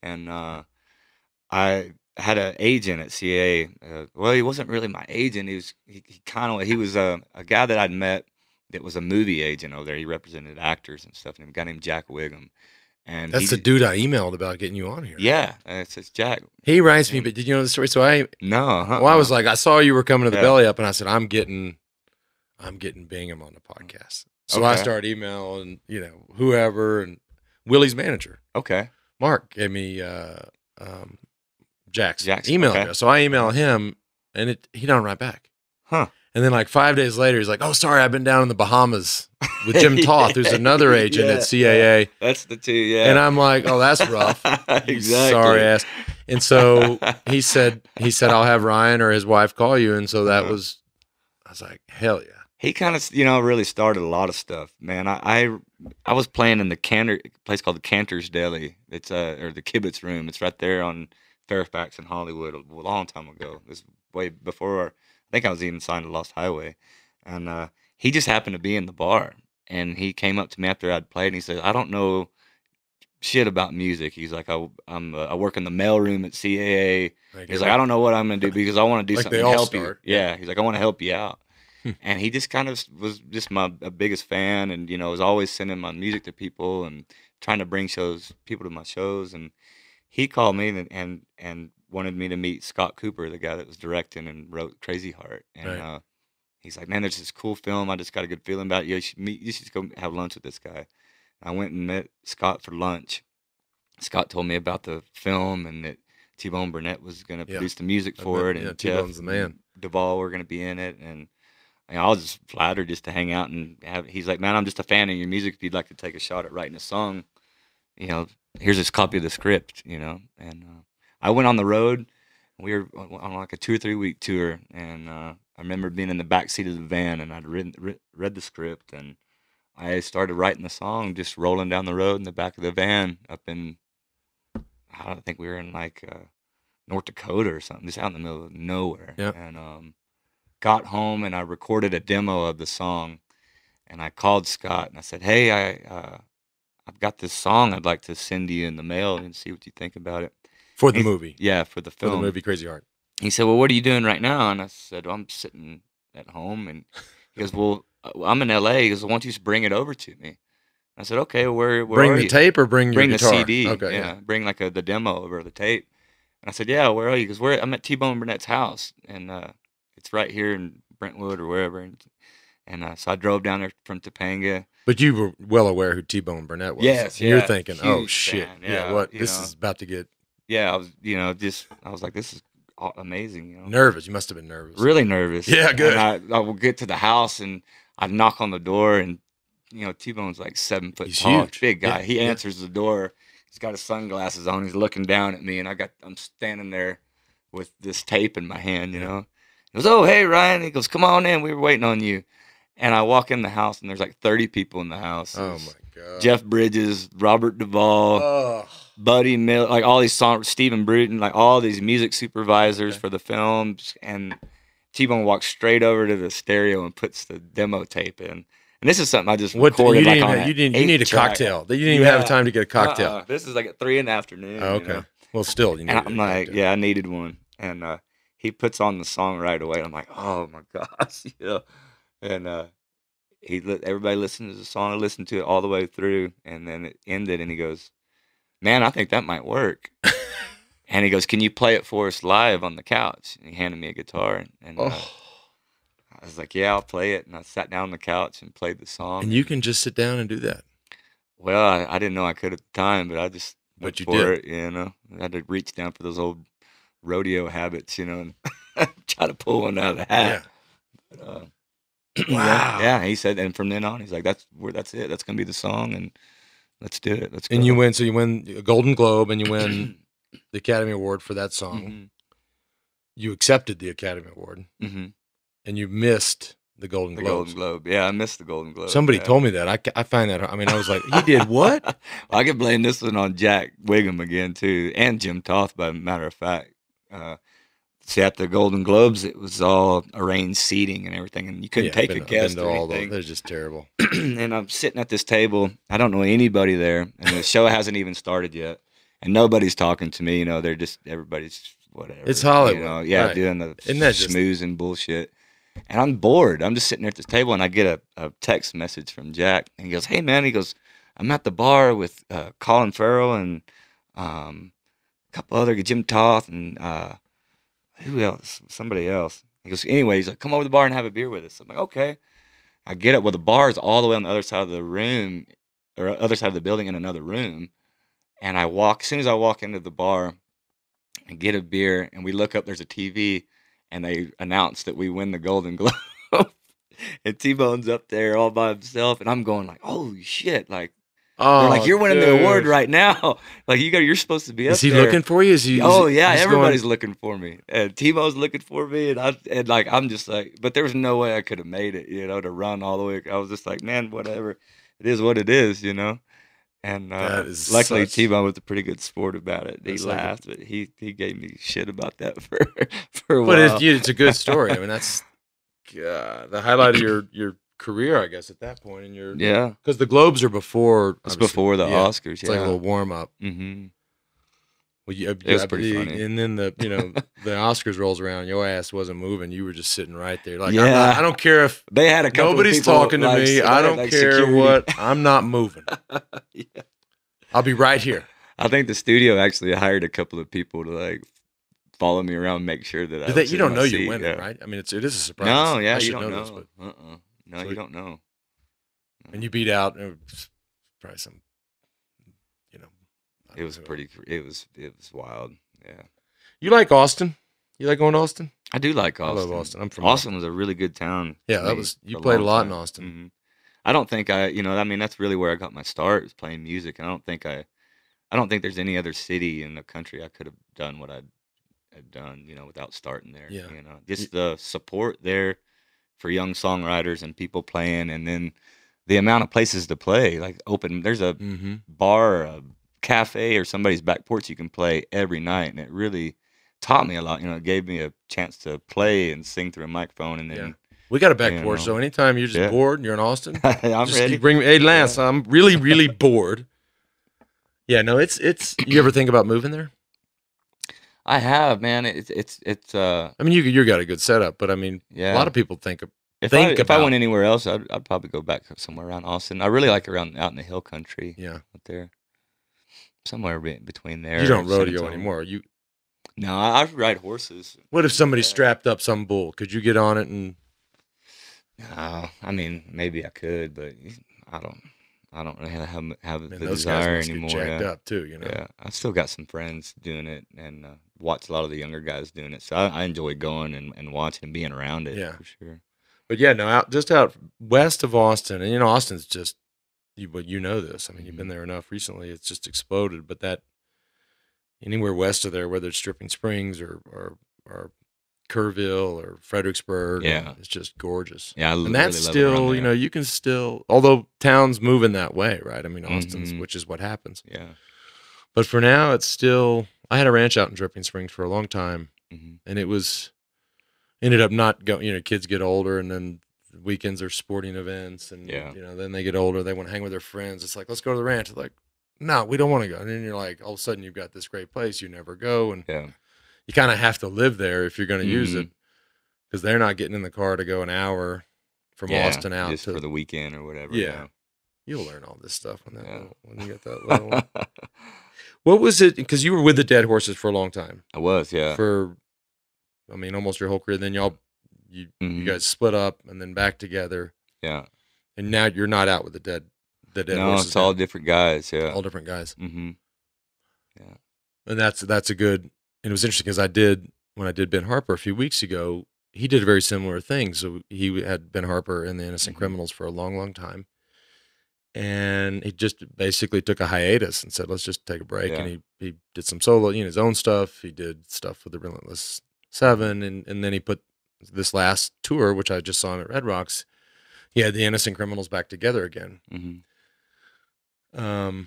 and. uh I had an agent at C A A. Uh, well, he wasn't really my agent. He was he, he kind of he was a, a guy that I'd met that was a movie agent over there. He represented actors and stuff. And a guy named Jack Wiggum. And that's he, the dude I emailed about getting you on here. Yeah, it says Jack. He writes me, but did you know the story? So I no. Uh-uh. Well, I was like, I saw you were coming to the yeah. Belly Up, and I said, I'm getting, I'm getting Bingham on the podcast. So okay. I started emailing, you know, whoever, and Willie's manager. Okay, Mark gave me. Uh, um, Jack's, Jack's email okay. address. So I email him, and it he don't write back. Huh. And then like five days later, he's like, oh, sorry, I've been down in the Bahamas with Jim Toth, who's another agent yeah, at C A A. That's the two, yeah. And I'm like, oh, that's rough. Exactly. Sorry ass. And so he said, he said, I'll have Ryan or his wife call you. And so that was, I was like, hell yeah. He kind of, you know, really started a lot of stuff, man. I, I, I was playing in the Cantor, place called the Cantor's Deli. It's uh, or the Kibitz Room. It's right there on Fairfax in Hollywood. A long time ago, this way before our, I think I was even signed to Lost Highway, and uh, he just happened to be in the bar, and he came up to me after I'd played, and he said, "I don't know shit about music." He's like, "I, I'm, uh, I work in the mail room at C A A." Right, he's right. like, "I don't know what I'm gonna do because I want to do like something to help start. you." Yeah, he's like, "I want to help you out." And he just kind of was just my biggest fan, and you know, was always sending my music to people and trying to bring shows people to my shows. And he called me and and, and wanted me to meet Scott Cooper, the guy that was directing and wrote Crazy Heart. And right. uh, he's like, "Man, there's this cool film. I just got a good feeling about it. You should meet. You should go have lunch with this guy." I went and met Scott for lunch. Scott told me about the film and that T-Bone Burnett was going to yeah. produce the music for it, yeah, and T-Bone's the man. Duvall were going to be in it, and. And I was just flattered just to hang out and have, he's like, "Man, I'm just a fan of your music. If you'd like to take a shot at writing a song, you know, here's this copy of the script," you know? And, uh, I went on the road. We were on like a two or three week tour. And, uh, I remember being in the back seat of the van, and I'd read, read, read the script, and I started writing the song, just rolling down the road in the back of the van up in, I don't think we were in like, uh, North Dakota or something, just out in the middle of nowhere. Yep. And, um, got home, and I recorded a demo of the song, and I called Scott and I said, "Hey, I, uh, I've got this song I'd like to send you in the mail and see what you think about it." For the he, movie. Yeah, for the film. For the movie Crazy Heart. He said, "Well, what are you doing right now?" And I said, "Well, I'm sitting at home." And he goes, "Well, I'm in L A." He goes, "Well, why don't you just bring it over to me?" I said, "Okay, where, where bring are you? Bring the tape or bring, bring your guitar?" Bring the C D. Okay, yeah, yeah. Bring like a, the demo over the tape. And I said, "Yeah, where are you?" Because we're I'm at T-Bone Burnett's house, and uh, it's right here in Brentwood or wherever. And, and uh, so I drove down there from Topanga. But you were well aware who T-Bone Burnett was. Yes. Yeah, you're thinking, "Oh shit. Fan. Yeah. yeah what, this know, is about to get." Yeah. I was, you know, just, I was like, this is amazing. You know? Nervous. You must've been nervous. Really nervous. Yeah. Good. And I, I will get to the house, and I'd knock on the door, and you know, T-Bone's like seven foot he's tall, huge. Big guy. Yeah, he yeah. answers the door. He's got his sunglasses on. He's looking down at me, and I got I'm standing there with this tape in my hand, you know. He goes, "Oh, hey, Ryan." He goes, "Come on in. We were waiting on you." And I walk in the house, and there's like thirty people in the house. Oh, my God. Jeff Bridges, Robert Duvall, oh. Buddy Miller, like all these songs, Stephen Bruton, like all these music supervisors okay. for the films. And T-Bone walks straight over to the stereo and puts the demo tape in. And this is something I just recorded. What, you, like, didn't, on you, didn't, you need a track. cocktail. You didn't even yeah. have time to get a cocktail. Uh-uh. This is like at three in the afternoon. Oh, okay. You know? Well, still. You need and I'm like, yeah, I needed one. And uh, he puts on the song right away. And I'm like, oh, my gosh, yeah. And uh, he everybody listened to the song. I listened to it all the way through, and then it ended. And he goes, "Man, I think that might work." And he goes, "Can you play it for us live on the couch?" And he handed me a guitar, and, and oh. uh, I was like, "Yeah, I'll play it." And I sat down on the couch and played the song. And you can just sit down and do that. Well, I, I didn't know I could at the time, but I just but you did. It, you know, I had to reach down for those old rodeo habits, you know, and try to pull one out of the hat. Yeah. But, uh, wow. Yeah, he said, and from then on, he's like, "That's where. That's it. That's gonna be the song, and let's do it. Let's." Go. And you win. So you win a Golden Globe, and you win the Academy Award for that song. Mm-hmm. You accepted the Academy Award, mm-hmm. and you missed the Golden Globe. The Golden Globe. Yeah, I missed the Golden Globe. Somebody yeah. told me that. I, I find that. I mean, I was like, he did what? Well, I could blame this one on Jack Wiggum again too, and Jim Toth. By matter of fact. Uh, See, at the Golden Globes, it was all arranged seating and everything, and you couldn't yeah, take been, a guest or anything. They're just terrible. And I'm sitting at this table. I don't know anybody there, and the show hasn't even started yet, and nobody's talking to me. You know, they're just everybody's whatever. It's Hollywood. You know? Yeah, right. Doing the schmooze and bullshit. And I'm bored. I'm just sitting there at this table, and I get a, a text message from Jack, and he goes, "Hey, man," he goes, "I'm at the bar with uh, Colin Farrell and um, a couple other, Jim Toth and uh, who else? Somebody else." He goes, "Anyway," he's like, "come over to the bar and have a beer with us." I'm like, "Okay." I get up. Well, the bar is all the way on the other side of the room, or other side of the building in another room. And I walk, as soon as I walk into the bar and get a beer, and we look up, there's a T V, and they announce that we win the Golden Globe. And T-Bone's up there all by himself. And I'm going like, "Oh, shit." Like, oh, they're like, "You're winning dude. the award right now. Like, you got, you're supposed to be up there." Is he there. looking for you? Is he? Oh yeah, everybody's going... looking for me, and T-Bone's looking for me, and I and like I'm just like, but there was no way I could have made it, you know, to run all the way. I was just like, man, whatever, it is what it is, you know. And uh, luckily, such... T-Bone was a pretty good sport about it. He that's laughed, like a... but he he gave me shit about that for for a while. But it's, it's a good story. I mean, that's uh, the highlight of your your. career, I guess, at that point in your yeah, because the Globes are before it's before the yeah, Oscars. It's yeah. like a little warm up. Mm-hmm. Well, you, it was pretty the, funny. And then the you know the Oscars rolls around, your ass wasn't moving. You were just sitting right there, like yeah. Not, I don't care if they had a couple nobody's of talking to like, me. I don't like care security. What. I'm not moving. Yeah. I'll be right here. I think the studio actually hired a couple of people to like follow me around, and make sure that I they, you don't know you're winning, yeah. right? I mean, it's it is a surprise. No, yeah, I you don't know. This, but, uh uh. No, so you don't know. No. And you beat out probably some, you know. It was know. pretty. It was it was wild. Yeah. You like Austin? You like going to Austin? I do like Austin. I love Austin. I'm from Austin. Austin was a really good town. Yeah, that was. You played a lot time. in Austin. Mm-hmm. I don't think I. You know, I mean, that's really where I got my start was playing music, and I don't think I. I don't think there's any other city in the country I could have done what I had done. You know, without starting there. Yeah. You know, just the support there. For young songwriters and people playing, and then the amount of places to play, like open, there's a mm-hmm. bar, a cafe, or somebody's back porch you can play every night, and it really taught me a lot. You know, it gave me a chance to play and sing through a microphone, and then yeah. we got a back porch, know. so anytime you're just yeah. bored and you're in Austin, I'm just ready. Bring me, hey Lance, yeah. I'm really, really bored. Yeah, no, it's it's. You ever think about moving there? I have, man. It's it's it's. Uh, I mean, you you got a good setup, but I mean, yeah. a lot of people think of if think I, about, if I went anywhere else, I'd I'd probably go back somewhere around Austin. I really like around out in the hill country. Yeah, out there, somewhere between there. You don't rodeo anymore, you? No, I, I ride horses. What if somebody yeah. strapped up some bull? Could you get on it and? No, I mean maybe I could, but I don't. I don't really have have Man, the those desire guys must anymore. Get jacked yeah. up too, you know. Yeah, I've still got some friends doing it, and uh, watch a lot of the younger guys doing it. So I, I enjoy going and, and watching and being around it. Yeah, for sure. But yeah, no, out, just out west of Austin, and you know, Austin's just you, but you know this. I mean, you've been there enough recently. It's just exploded. But that anywhere west of there, whether it's Dripping Springs or or, or Kerrville or Fredericksburg, yeah, it's just gorgeous. Yeah, I and that's really still, you know, you can still, although towns moving that way, right? I mean, Austin's, mm-hmm. which is what happens. Yeah. But for now, it's still. I had a ranch out in Dripping Springs for a long time, mm-hmm. and it was ended up not going. You know, kids get older, and then weekends are sporting events, and yeah. you know, then they get older, they want to hang with their friends. It's like, let's go to the ranch. They're like, no, we don't want to go. And then you're like, all of a sudden, you've got this great place you never go, and yeah. you kind of have to live there if you're going to mm-hmm. use it, because they're not getting in the car to go an hour from yeah, Austin out just to, for the weekend or whatever. Yeah. yeah. You'll learn all this stuff when, that yeah. little, when you get that little one. What was it? Because you were with the Dead Horses for a long time. I was, yeah. For, I mean, almost your whole career. Then y'all, you, mm-hmm. you guys split up and then back together. Yeah. And now you're not out with the Dead, the Dead no, Horses. No, it's all now. different guys. Yeah, all different guys. Mm-hmm. Yeah. And that's that's a good. And it was interesting because I did when I did Ben Harper a few weeks ago. He did a very similar thing. So he had Ben Harper and the Innocent mm-hmm. Criminals for a long, long time. And he just basically took a hiatus and said, let's just take a break. Yeah. And he, he did some solo, you know, his own stuff. He did stuff with the Relentless Seven. And, and then he put this last tour, which I just saw him at Red Rocks. He had the Innocent Criminals back together again. Mm-hmm. Um,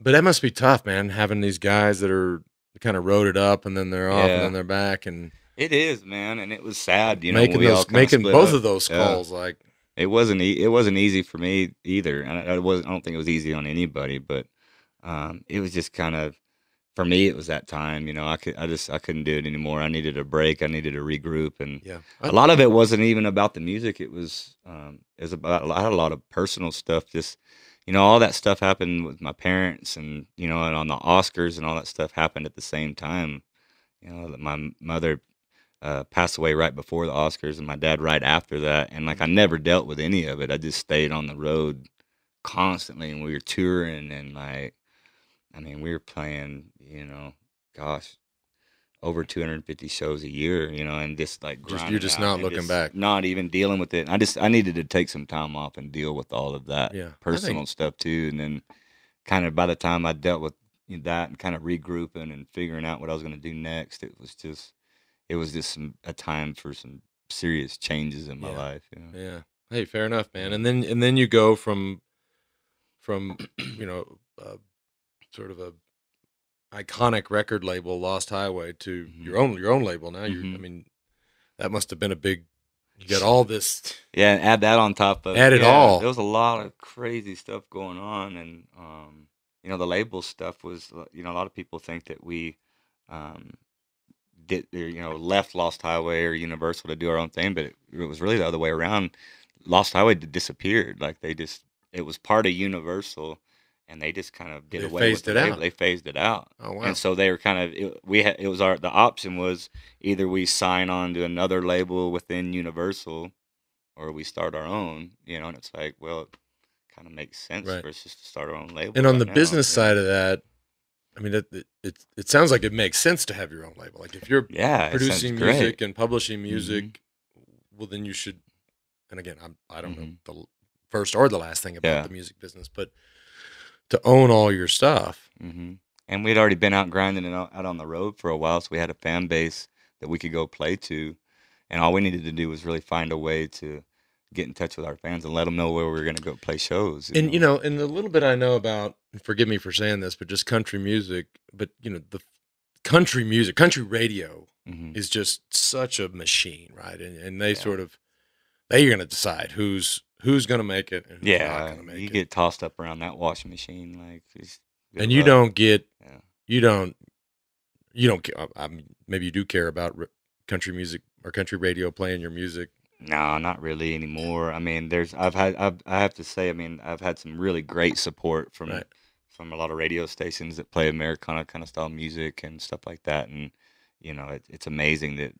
but that must be tough, man, having these guys that are kind of roaded up and then they're off yeah. and then they're back. And it is, man. And it was sad, you know, making, we those, all making both up. of ththose calls. Yeah. Like, It wasn't. E it wasn't easy for me either, and I, I wasn't. I don't think it was easy on anybody. But um, it was just kind of, for me, it was that time. You know, I could. I just. I couldn't do it anymore. I needed a break. I needed to regroup, and yeah. a lot of it wasn't even about the music. It was. Um, it was about. I had a lot of personal stuff. Just, you know, all that stuff happened with my parents, and you know, and on the Oscars, and all that stuff happened at the same time. You know, that my mother. Uh, passed away right before the Oscars, and my dad right after that. And like, I never dealt with any of it. I just stayed on the road constantly, and we were touring, and like, I mean, we were playing, you know, gosh, over two hundred fifty shows a year, you know, and just like, just, you're just not looking just back, not even dealing with it. I just, I needed to take some time off and deal with all of that yeah. personal think... stuff too. And then kind of by the time I dealt with that and kind of regrouping and figuring out what I was going to do next, it was just, it was just some, a time for some serious changes in my yeah. life. You know? Yeah. Hey, fair enough, man. And then, and then you go from, from, you know, uh, sort of a iconic record label, Lost Highway, to mm-hmm. your own, your own label. Now you're, mm-hmm. I mean, that must've been a big, you got all this. Yeah. And add that on top of add it yeah, all. There was a lot of crazy stuff going on. And, um, you know, the label stuff was, you know, a lot of people think that we, um, did, you know, left Lost Highway or Universal to do our own thing, but it, it was really the other way around. Lost Highway disappeared. Like, they just, it was part of Universal, and they just kind of did they away phased with it. it out. They phased it out. Oh wow! And so they were kind of it, we had it was our the option was either we sign on to another label within Universal, or we start our own. You know, and it's like, well, it kind of makes sense right. for us just to start our own label. And right on the now, business you know? side of that. I mean, it, it it it sounds like it makes sense to have your own label. Like, if you're yeah, producing music and publishing music, mm-hmm. well, then you should. And again, I'm, I don't mm-hmm. know the first or the last thing about yeah. the music business, but to own all your stuff. Mm-hmm. And we'd already been out grinding and out, out on the road for a while, so we had a fan base that we could go play to, and all we needed to do was really find a way to get in touch with our fans and let them know where we were going to go play shows. You and know? you know, and the little bit I know about, and forgive me for saying this, but just country music, but you know, the country music, country radio mm-hmm. is just such a machine, right? And and they yeah. sort of they're going to decide who's who's going to make it. And who's yeah, not gonna make you it. get tossed up around that washing machine, like. It's and you luck. don't get, yeah. you don't, you don't. I mean, maybe you do care about country music or country radio playing your music. No, not really anymore. I mean, there's I've had I've, I have to say, I mean, I've had some really great support from right. from a lot of radio stations that play Americana kind of style music and stuff like that. And you know, it, it's amazing that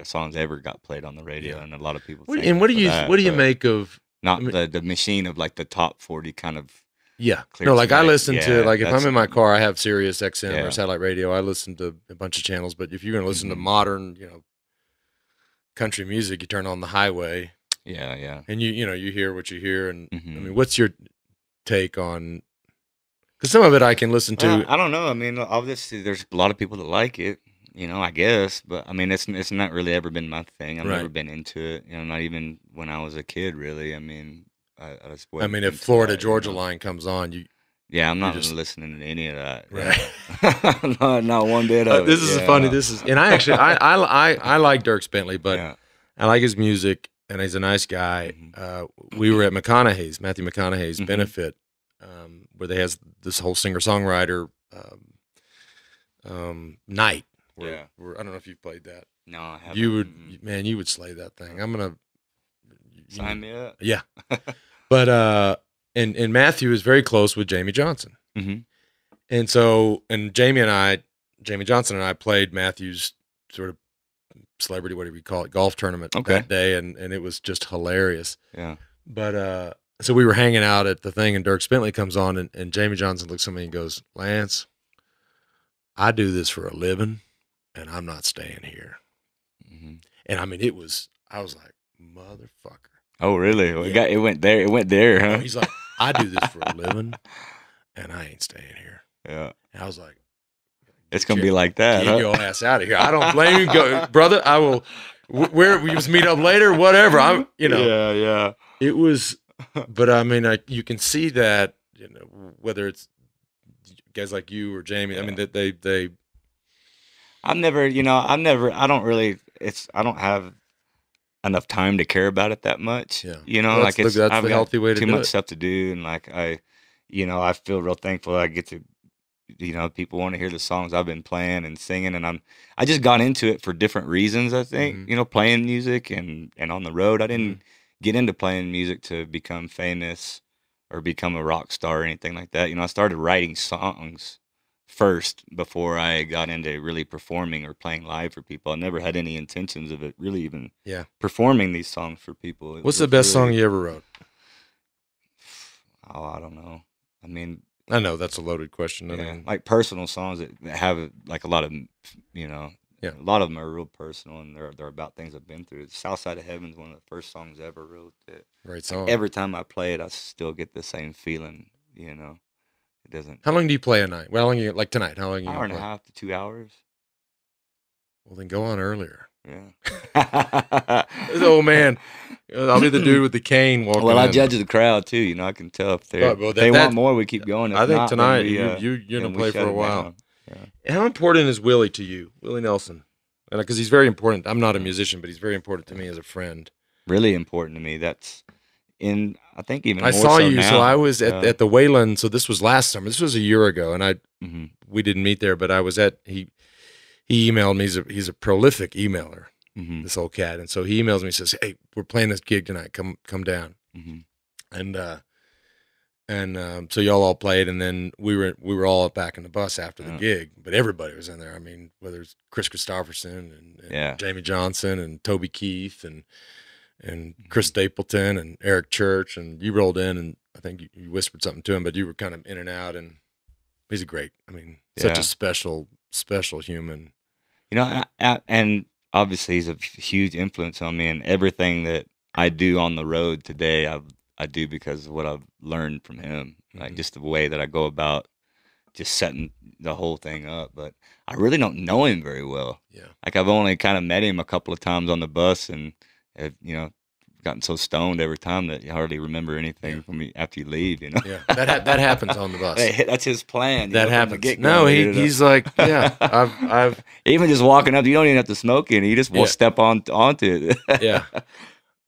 a song's ever got played on the radio, yeah. and a lot of people. What, and what do you that, what do you make of not I mean, the the machine of like the top forty kind of yeah? No, like I listen yeah, to like if I'm in my car, I have Sirius X M yeah. or satellite radio. I listen to a bunch of channels, but if you're gonna listen mm-hmm. to modern, you know. country music, you turn on the highway Yeah, yeah. And you, you know, you hear what you hear, and mm-hmm. I mean, what's your take on? Because some of it I can listen to. Well, I don't know. I mean, obviously, there's a lot of people that like it. You know, I guess, but I mean, it's it's not really ever been my thing. I've right. never been into it. You know, not even when I was a kid, really. I mean, I, I was. I mean, if Florida that, Georgia you know. line comes on, you. Yeah, I'm not just listening to any of that. Right. You know? not, not one bit of uh, this it. This is yeah. funny. This is, and I actually, I, I, I, I like Dierks Bentley, but yeah. I like his music, and he's a nice guy. Mm-hmm. uh, we were at McConaughey's, Matthew McConaughey's mm-hmm. benefit, um, where they has this whole singer-songwriter um, um, night. Where, yeah. Where, I don't know if you've played that. No, I haven't. You would, mm-hmm. man, you would slay that thing. I'm going to. Sign me up. Yeah. But, uh. And and Matthew is very close with Jamie Johnson, mm-hmm. and so and Jamie and I, Jamie Johnson and I played Matthew's sort of celebrity, whatever you call it, golf tournament okay. that day, and and it was just hilarious. Yeah. But uh, so we were hanging out at the thing, and Dierks Bentley comes on, and, and Jamie Johnson looks at me and goes, "Lance, I do this for a living, and I'm not staying here." Mm-hmm. And I mean, it was I was like, motherfucker. Oh really? Well, yeah. It got it went there. It went there, huh? He's like, I do this for a living, and I ain't staying here. Yeah. And I was like, it's gonna be like that. Get huh? your ass out of here. I don't blame you, go, brother. I will. Where we just meet up later, whatever. I'm, you know. Yeah, yeah. It was, but I mean, I, you can see that, you know, whether it's guys like you or Jamie. Yeah. I mean, that they, they they. I've never, you know, I've never. I don't really. It's I don't have. enough time to care about it that much, yeah. you know, well, like it's that's I've the healthy way to too do much it. Stuff to do, and like I, you know, I feel real thankful I get to, you know, people want to hear the songs I've been playing and singing, and I'm I just got into it for different reasons. I think mm-hmm. you know, playing music and and on the road. I didn't mm-hmm. get into playing music to become famous or become a rock star or anything like that. You know, I started writing songs first before I got into really performing or playing live for people. I never had any intentions of it really even yeah. performing these songs for people. It What's the best really, song you ever wrote? Oh, I don't know. I mean, I know that's a loaded question. I yeah, mean, like personal songs that have like a lot of, you know, yeah. a lot of them are real personal, and they're, they're about things I've been through. South Side of Heaven is one of the first songs I ever wrote. That, Great song. Like, every time I play it, I still get the same feeling, you know. Doesn't how long do you play a night? Well, how long you like tonight? How long? An hour and a half to two hours. Well, then go on earlier. Yeah. This old man, I'll be the dude with the cane walking. Well, I in. judge the crowd too. You know, I can tell if they're, oh, well, that, they want more. We keep going. If I think not, tonight we, uh, you, you you're gonna play for a while. Yeah. How important is Willie to you, Willie Nelson? Because he's very important. I'm not a musician, but he's very important to me as a friend. Really important to me. That's. In I think even I more saw so you, now. so I was at, yeah. at the Wayland. So this was last summer. This was a year ago, and I mm-hmm. we didn't meet there, but I was at he he emailed me. He's a, he's a prolific emailer, mm-hmm. this old cat, and so he emails me, says, "Hey, we're playing this gig tonight. Come come down." Mm-hmm. And uh, and um, so y'all all played, and then we were we were all back in the bus after yeah. the gig, but everybody was in there. I mean, whether it's Chris Christopherson and, and yeah. Jamie Johnson and Toby Keith and. and Chris Stapleton and Eric Church, and you rolled in, and I think you, you whispered something to him, but you were kind of in and out, and he's a great, I mean, yeah. such a special, special human. You know, I, I, and obviously he's a huge influence on me, and everything that I do on the road today, I, I do because of what I've learned from him, mm-hmm. like just the way that I go about just setting the whole thing up. But I really don't know him very well. Yeah, like I've only kind of met him a couple of times on the bus, and I've, you know, gotten so stoned every time that you hardly remember anything yeah. from me after you leave, you know. Yeah, that ha that happens on the bus. That's his plan. That know, happens. No, he he's like, yeah, I've I've even just walking up, you don't even have to smoke any. You just will yeah. step on onto it. Yeah.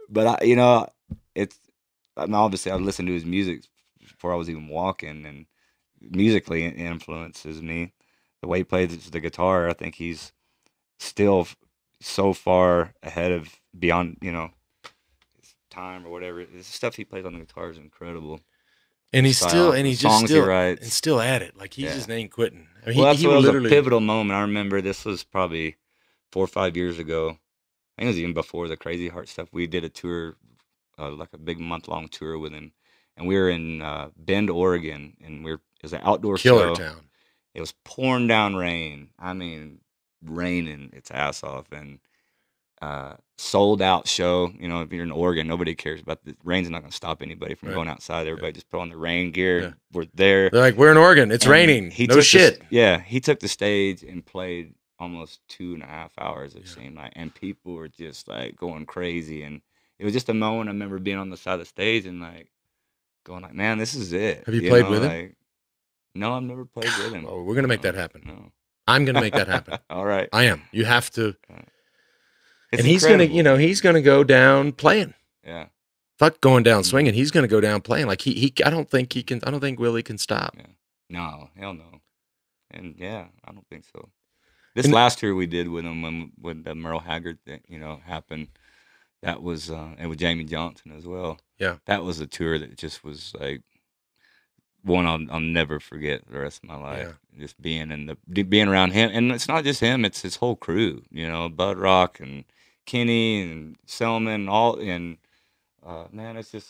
But I, you know, it's I mean, obviously I listened to his music before I was even walking, and musically it influences me. The way he plays the guitar, I think he's still so far ahead of beyond, you know, time or whatever. The stuff he plays on the guitar is incredible, and he's Style. still and he's just still he and still at it. Like he yeah. just ain't quitting. I mean, well, he, that's he what was literally... a pivotal moment. I remember this was probably four or five years ago. I think it was even before the Crazy Heart stuff. We did a tour, uh, like a big month long tour with him, and we were in uh, Bend, Oregon, and we we're it was an outdoor killer show. town. It was pouring down rain. I mean, raining its ass off, and uh, sold out show. You know, if you're in Oregon, nobody cares about the rain's not going to stop anybody from right. going outside. Everybody yeah. just put on the rain gear. Yeah. We're there. They're like, we're in Oregon. It's and raining. He no shit. The, yeah. He took the stage and played almost two and a half hours, it yeah. seemed like. And people were just like going crazy. And it was just a moment I remember being on the side of the stage and like going like, man, this is it. Have you, you played know, with like, him? No, I've never played with him. Oh, we're going to make no, that happen. No. I'm going to make that happen. All right. I am. You have to. Right. And he's going to, you know, he's going to go down playing. Yeah. Fuck going down swinging. He's going to go down playing. Like he, he, I don't think he can, I don't think Willie can stop. Yeah. No, hell no. And yeah, I don't think so. This and last year we did with him when, when the Merle Haggard thing, you know, happened. That was, uh, and with Jamie Johnson as well. Yeah. That was a tour that just was like, one I'll, I'll never forget the rest of my life. Yeah. Just being in the being around him, and it's not just him; it's his whole crew. You know, Bud Rock and Kenny and Selman, all and uh, man, it's just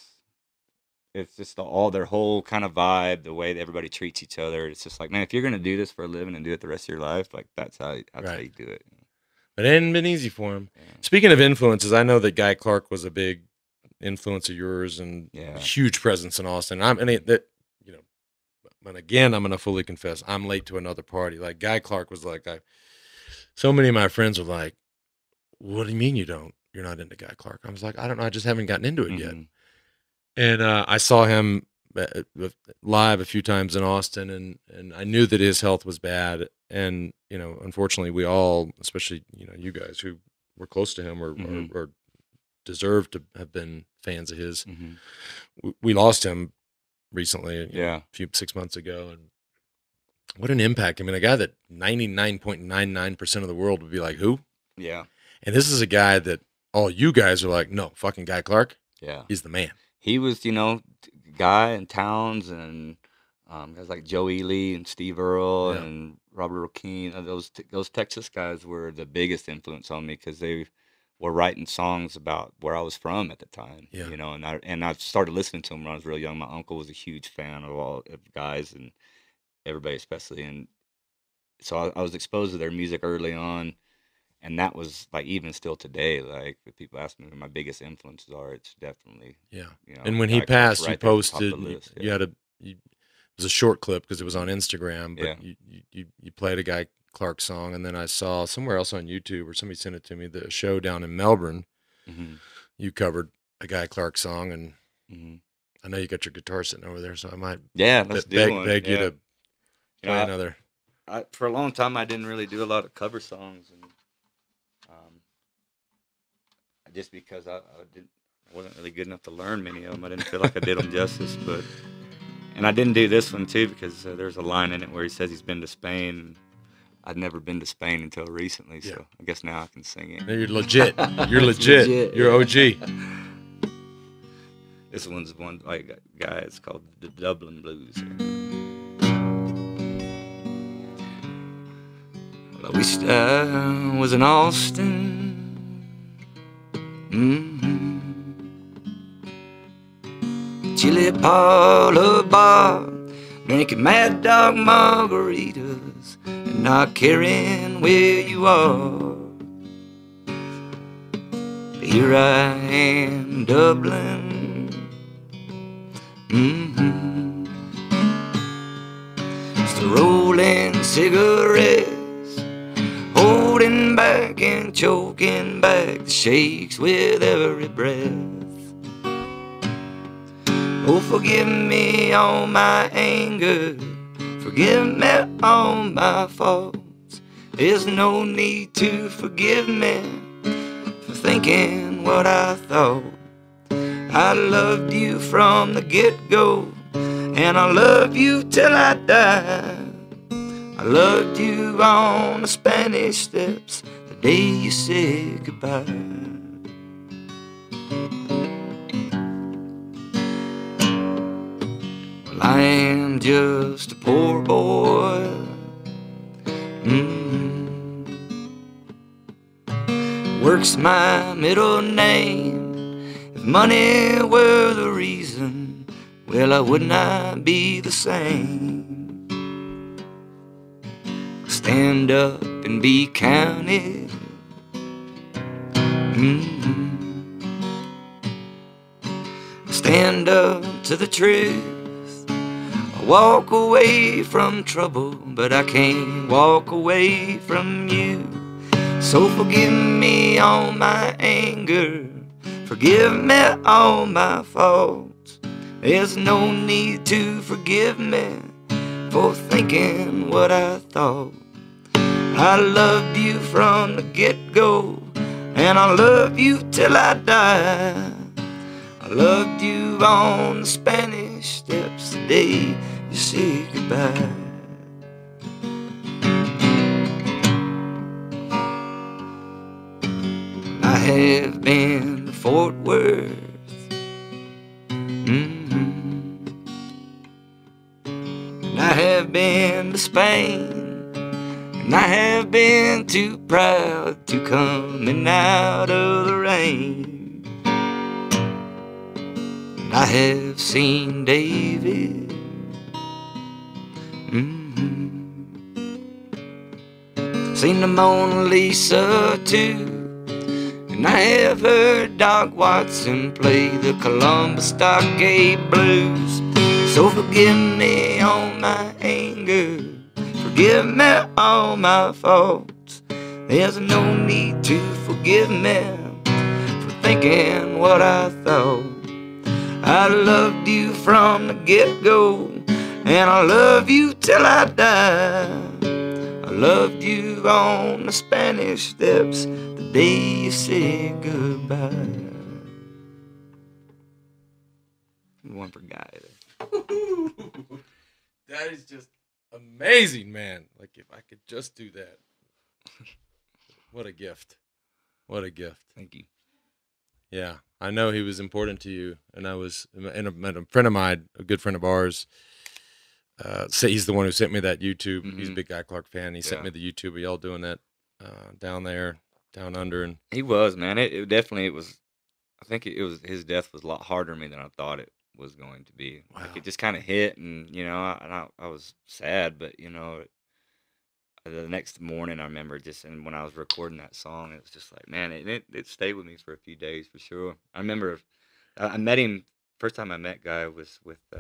it's just the, all their whole kind of vibe, the way that everybody treats each other. It's just like, man, if you're gonna do this for a living and do it the rest of your life, like that's how that's right. how you do it. But it hadn't been easy for him. Yeah. Speaking of influences, I know that Guy Clark was a big influence of yours and yeah. huge presence in Austin. I'm and it, that. And again, I'm going to fully confess, I'm late to another party. Like, Guy Clark was like, I, so many of my friends were like, what do you mean you don't? You're not into Guy Clark? I was like, I don't know. I just haven't gotten into it mm-hmm. yet. And uh, I saw him live a few times in Austin, and, and I knew that his health was bad. And, you know, unfortunately, we all, especially, you know, you guys who were close to him or, mm-hmm. or, or deserved to have been fans of his, mm-hmm. we, we lost him. Recently, yeah, a few six months ago, and what an impact! I mean, a guy that ninety-nine point nine nine percent of the world would be like, "Who?" Yeah, and this is a guy that all you guys are like, "No, fucking Guy Clark." Yeah, he's the man. He was, you know, Guy and Towns and um, guys like Joe Ely and Steve Earle yeah. and Robert O'Keefe. Those those Texas guys were the biggest influence on me because they were writing songs about where I was from at the time, yeah. you know, and I, and I started listening to them when I was real young. My uncle was a huge fan of all of guys and everybody, especially. And so I, I was exposed to their music early on. And that was like, even still today, like if people ask me who my biggest influences are, it's definitely, yeah. You know, and when he passed, you posted, you, yeah. you had a, you, it was a short clip cause it was on Instagram, but yeah. you, you, you played a Guy Clark song, and then I saw somewhere else on YouTube or somebody sent it to me, the show down in Melbourne mm-hmm. you covered a Guy Clark song, and mm-hmm. I know you got your guitar sitting over there, so I might yeah let's be do beg, one. beg yeah. you to play yeah, another. I, for a long time I didn't really do a lot of cover songs, and um just because I, I didn't I wasn't really good enough to learn many of them. I didn't feel like I did them justice, but and I didn't do this one too because uh, there's a line in it where he says he's been to Spain. I'd never been to Spain until recently, so yeah. I guess now I can sing it. No, you're legit. You're legit. legit. You're O G. This one's one like guy. It's called the Dublin Blues. Well, I wish I was in Austin. Mm-hmm. Chili Paula bar, drinking Mad Dog margaritas. Not caring where you are. Here I am, Dublin. Mm-hmm. It's the rolling cigarettes, holding back and choking back the shakes with every breath. Oh, forgive me all my anger, forgive me all my faults. There's no need to forgive me for thinking what I thought. I loved you from the get-go, and I love you till I die. I loved you on the Spanish steps the day you said goodbye. I am just a poor boy. Mm-hmm. Work's my middle name. If money were the reason, well, I would not be the same. Stand up and be counted. Mm-hmm. Stand up to the truth. I walk away from trouble, but I can't walk away from you. So forgive me all my anger, forgive me all my faults. There's no need to forgive me for thinking what I thought. I loved you from the get-go, and I love you till I die. I loved you on the Spanish steps the day you say goodbye. I have been to Fort Worth, mm-hmm. I have been to Spain, and I have been too proud to come in out of the rain. And I have seen David, mm-hmm. Seen the Mona Lisa too. And I have heard Doc Watson play the Columbus Stockade Blues. So forgive me all my anger, forgive me all my faults. There's no need to forgive me for thinking what I thought. I loved you from the get-go, and I love you till I die. I loved you on the Spanish steps the day you said goodbye. One for Guy. That is just amazing, man. Like, if I could just do that. What a gift. What a gift. Thank you. Yeah, I know he was important to you. And I was, and a, and a friend of mine, a good friend of ours, Uh, so he's the one who sent me that YouTube. Mm-hmm. He's a big Guy Clark fan. He yeah. sent me the YouTube of y'all doing that uh, down there, down under. And he was, man. It, it definitely it was. I think it, it was his death was a lot harder on me than I thought it was going to be. Wow. Like, it just kind of hit, and you know, I, and I, I was sad, but you know, the next morning I remember just, and when I was recording that song, it was just like, man, it it, it stayed with me for a few days for sure. I remember I, I met him first time I met Guy was with. Uh,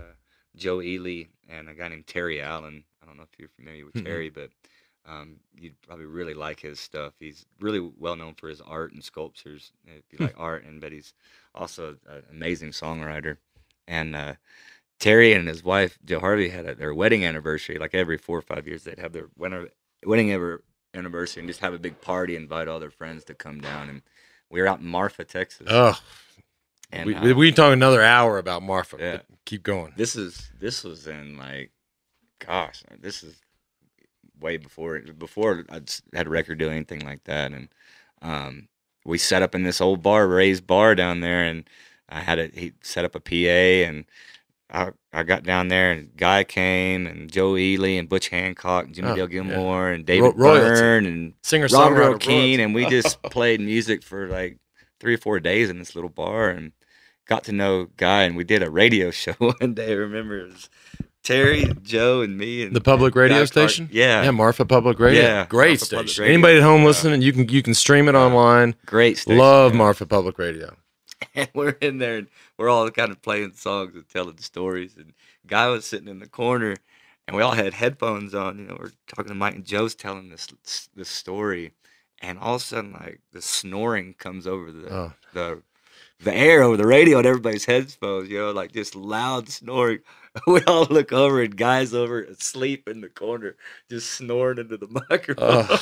Joe Ely and a guy named Terry Allen. I don't know if you're familiar with Terry, but um, you'd probably really like his stuff. He's really well known for his art and sculptures, if you like art, and but he's also an amazing songwriter. And uh, Terry and his wife, Joe Harvey, had a, their wedding anniversary. Like every four or five years, they'd have their wedding, wedding ever anniversary and just have a big party, invite all their friends to come down. And we were out in Marfa, Texas. Oh, and we, uh, we can talk another hour about Marfa. Yeah. Keep going. This is this was in like, gosh, this is way before before I had a record deal, anything like that. And um, we set up in this old bar, raised bar down there, and I had a he set up a P A, and I I got down there, and Guy came, and Joe Ely, and Butch Hancock, and Jimmy oh, Dale Gilmore, yeah. and David Roy, Byrne, Roy, and singer Robert O'Keefe, and we just played music for like three or four days in this little bar, and. Got to know Guy, and we did a radio show one day. I remember it was Terry, Joe, and me, and the public and radio Guy station. Clark. Yeah, yeah, Marfa Public Radio. Yeah, great Marfa station. Anybody at home yeah. listening, you can you can stream it yeah. online. Great station. Love man. Marfa Public Radio. And we're in there, and we're all kind of playing songs and telling stories. And Guy was sitting in the corner, and we all had headphones on. You know, we're talking to Mike, and Joe's telling this this story, and all of a sudden, like the snoring comes over the oh. the. the air over the radio and everybody's headphones, you know, like just loud snoring. We all look over and Guy's over asleep in the corner, just snoring into the microphone.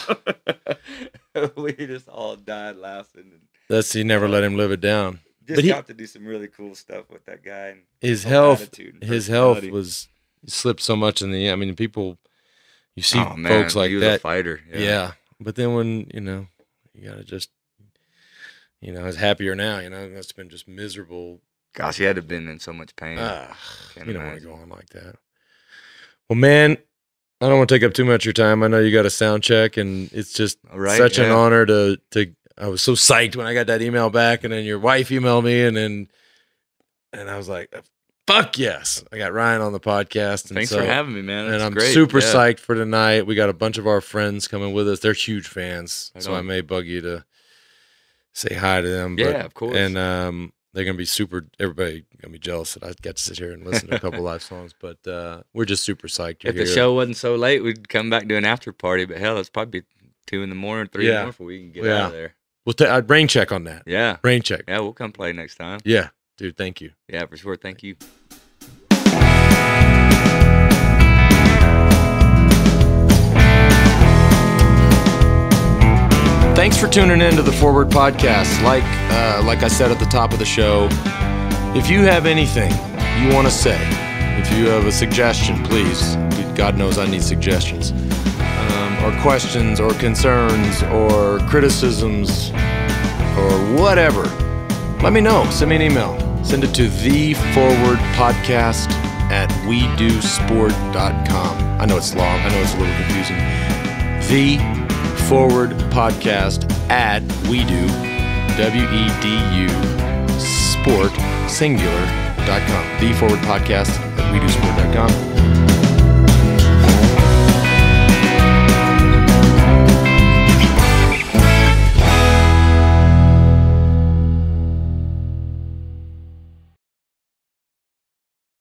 Uh, we just all died laughing. And, that's he never uh, let him live it down. Just but got he, to do some really cool stuff with that guy. And his health, and his health was he slipped so much in the. I mean, people, you see oh, man, folks like he was that a fighter, yeah. yeah. But then when you know, you gotta just. You know, I was happier now. You know, it must have been just miserable. Gosh, he had to have been in so much pain. Uh, you don't imagine. want to go on like that. Well, man, I don't want to take up too much of your time. I know you got a sound check, and it's just right, such yeah. an honor to to. I was so psyched when I got that email back, and then your wife emailed me, and then and I was like, "Fuck yes!" I got Ryan on the podcast. And Thanks so, for having me, man. That's and I'm great. super yeah. psyched for tonight. We got a bunch of our friends coming with us. They're huge fans, I so I may bug you to. say hi to them. But, yeah, of course. And um, they're going to be super, everybody going to be jealous that I get to sit here and listen to a couple live songs. But uh, we're just super psyched. If here. the show wasn't so late, we'd come back to an after party. But hell, it's probably two in the morning, three yeah. in the morning before we can get yeah. out of there. We'll t- I'd brain check on that. Yeah. Brain check. Yeah, we'll come play next time. Yeah. Dude, thank you. Yeah, for sure. Thank you. Thanks for tuning in to the Forward Podcast. Like, uh, like I said at the top of the show, if you have anything you want to say, if you have a suggestion, please. God knows I need suggestions, um, or questions, or concerns, or criticisms, or whatever. Let me know. Send me an email. Send it to the forward podcast at we do sport dot com. I know it's long. I know it's a little confusing. The Forward Podcast at we do w e d u sport singular dot com. The Forward Podcast at we do sport dot com.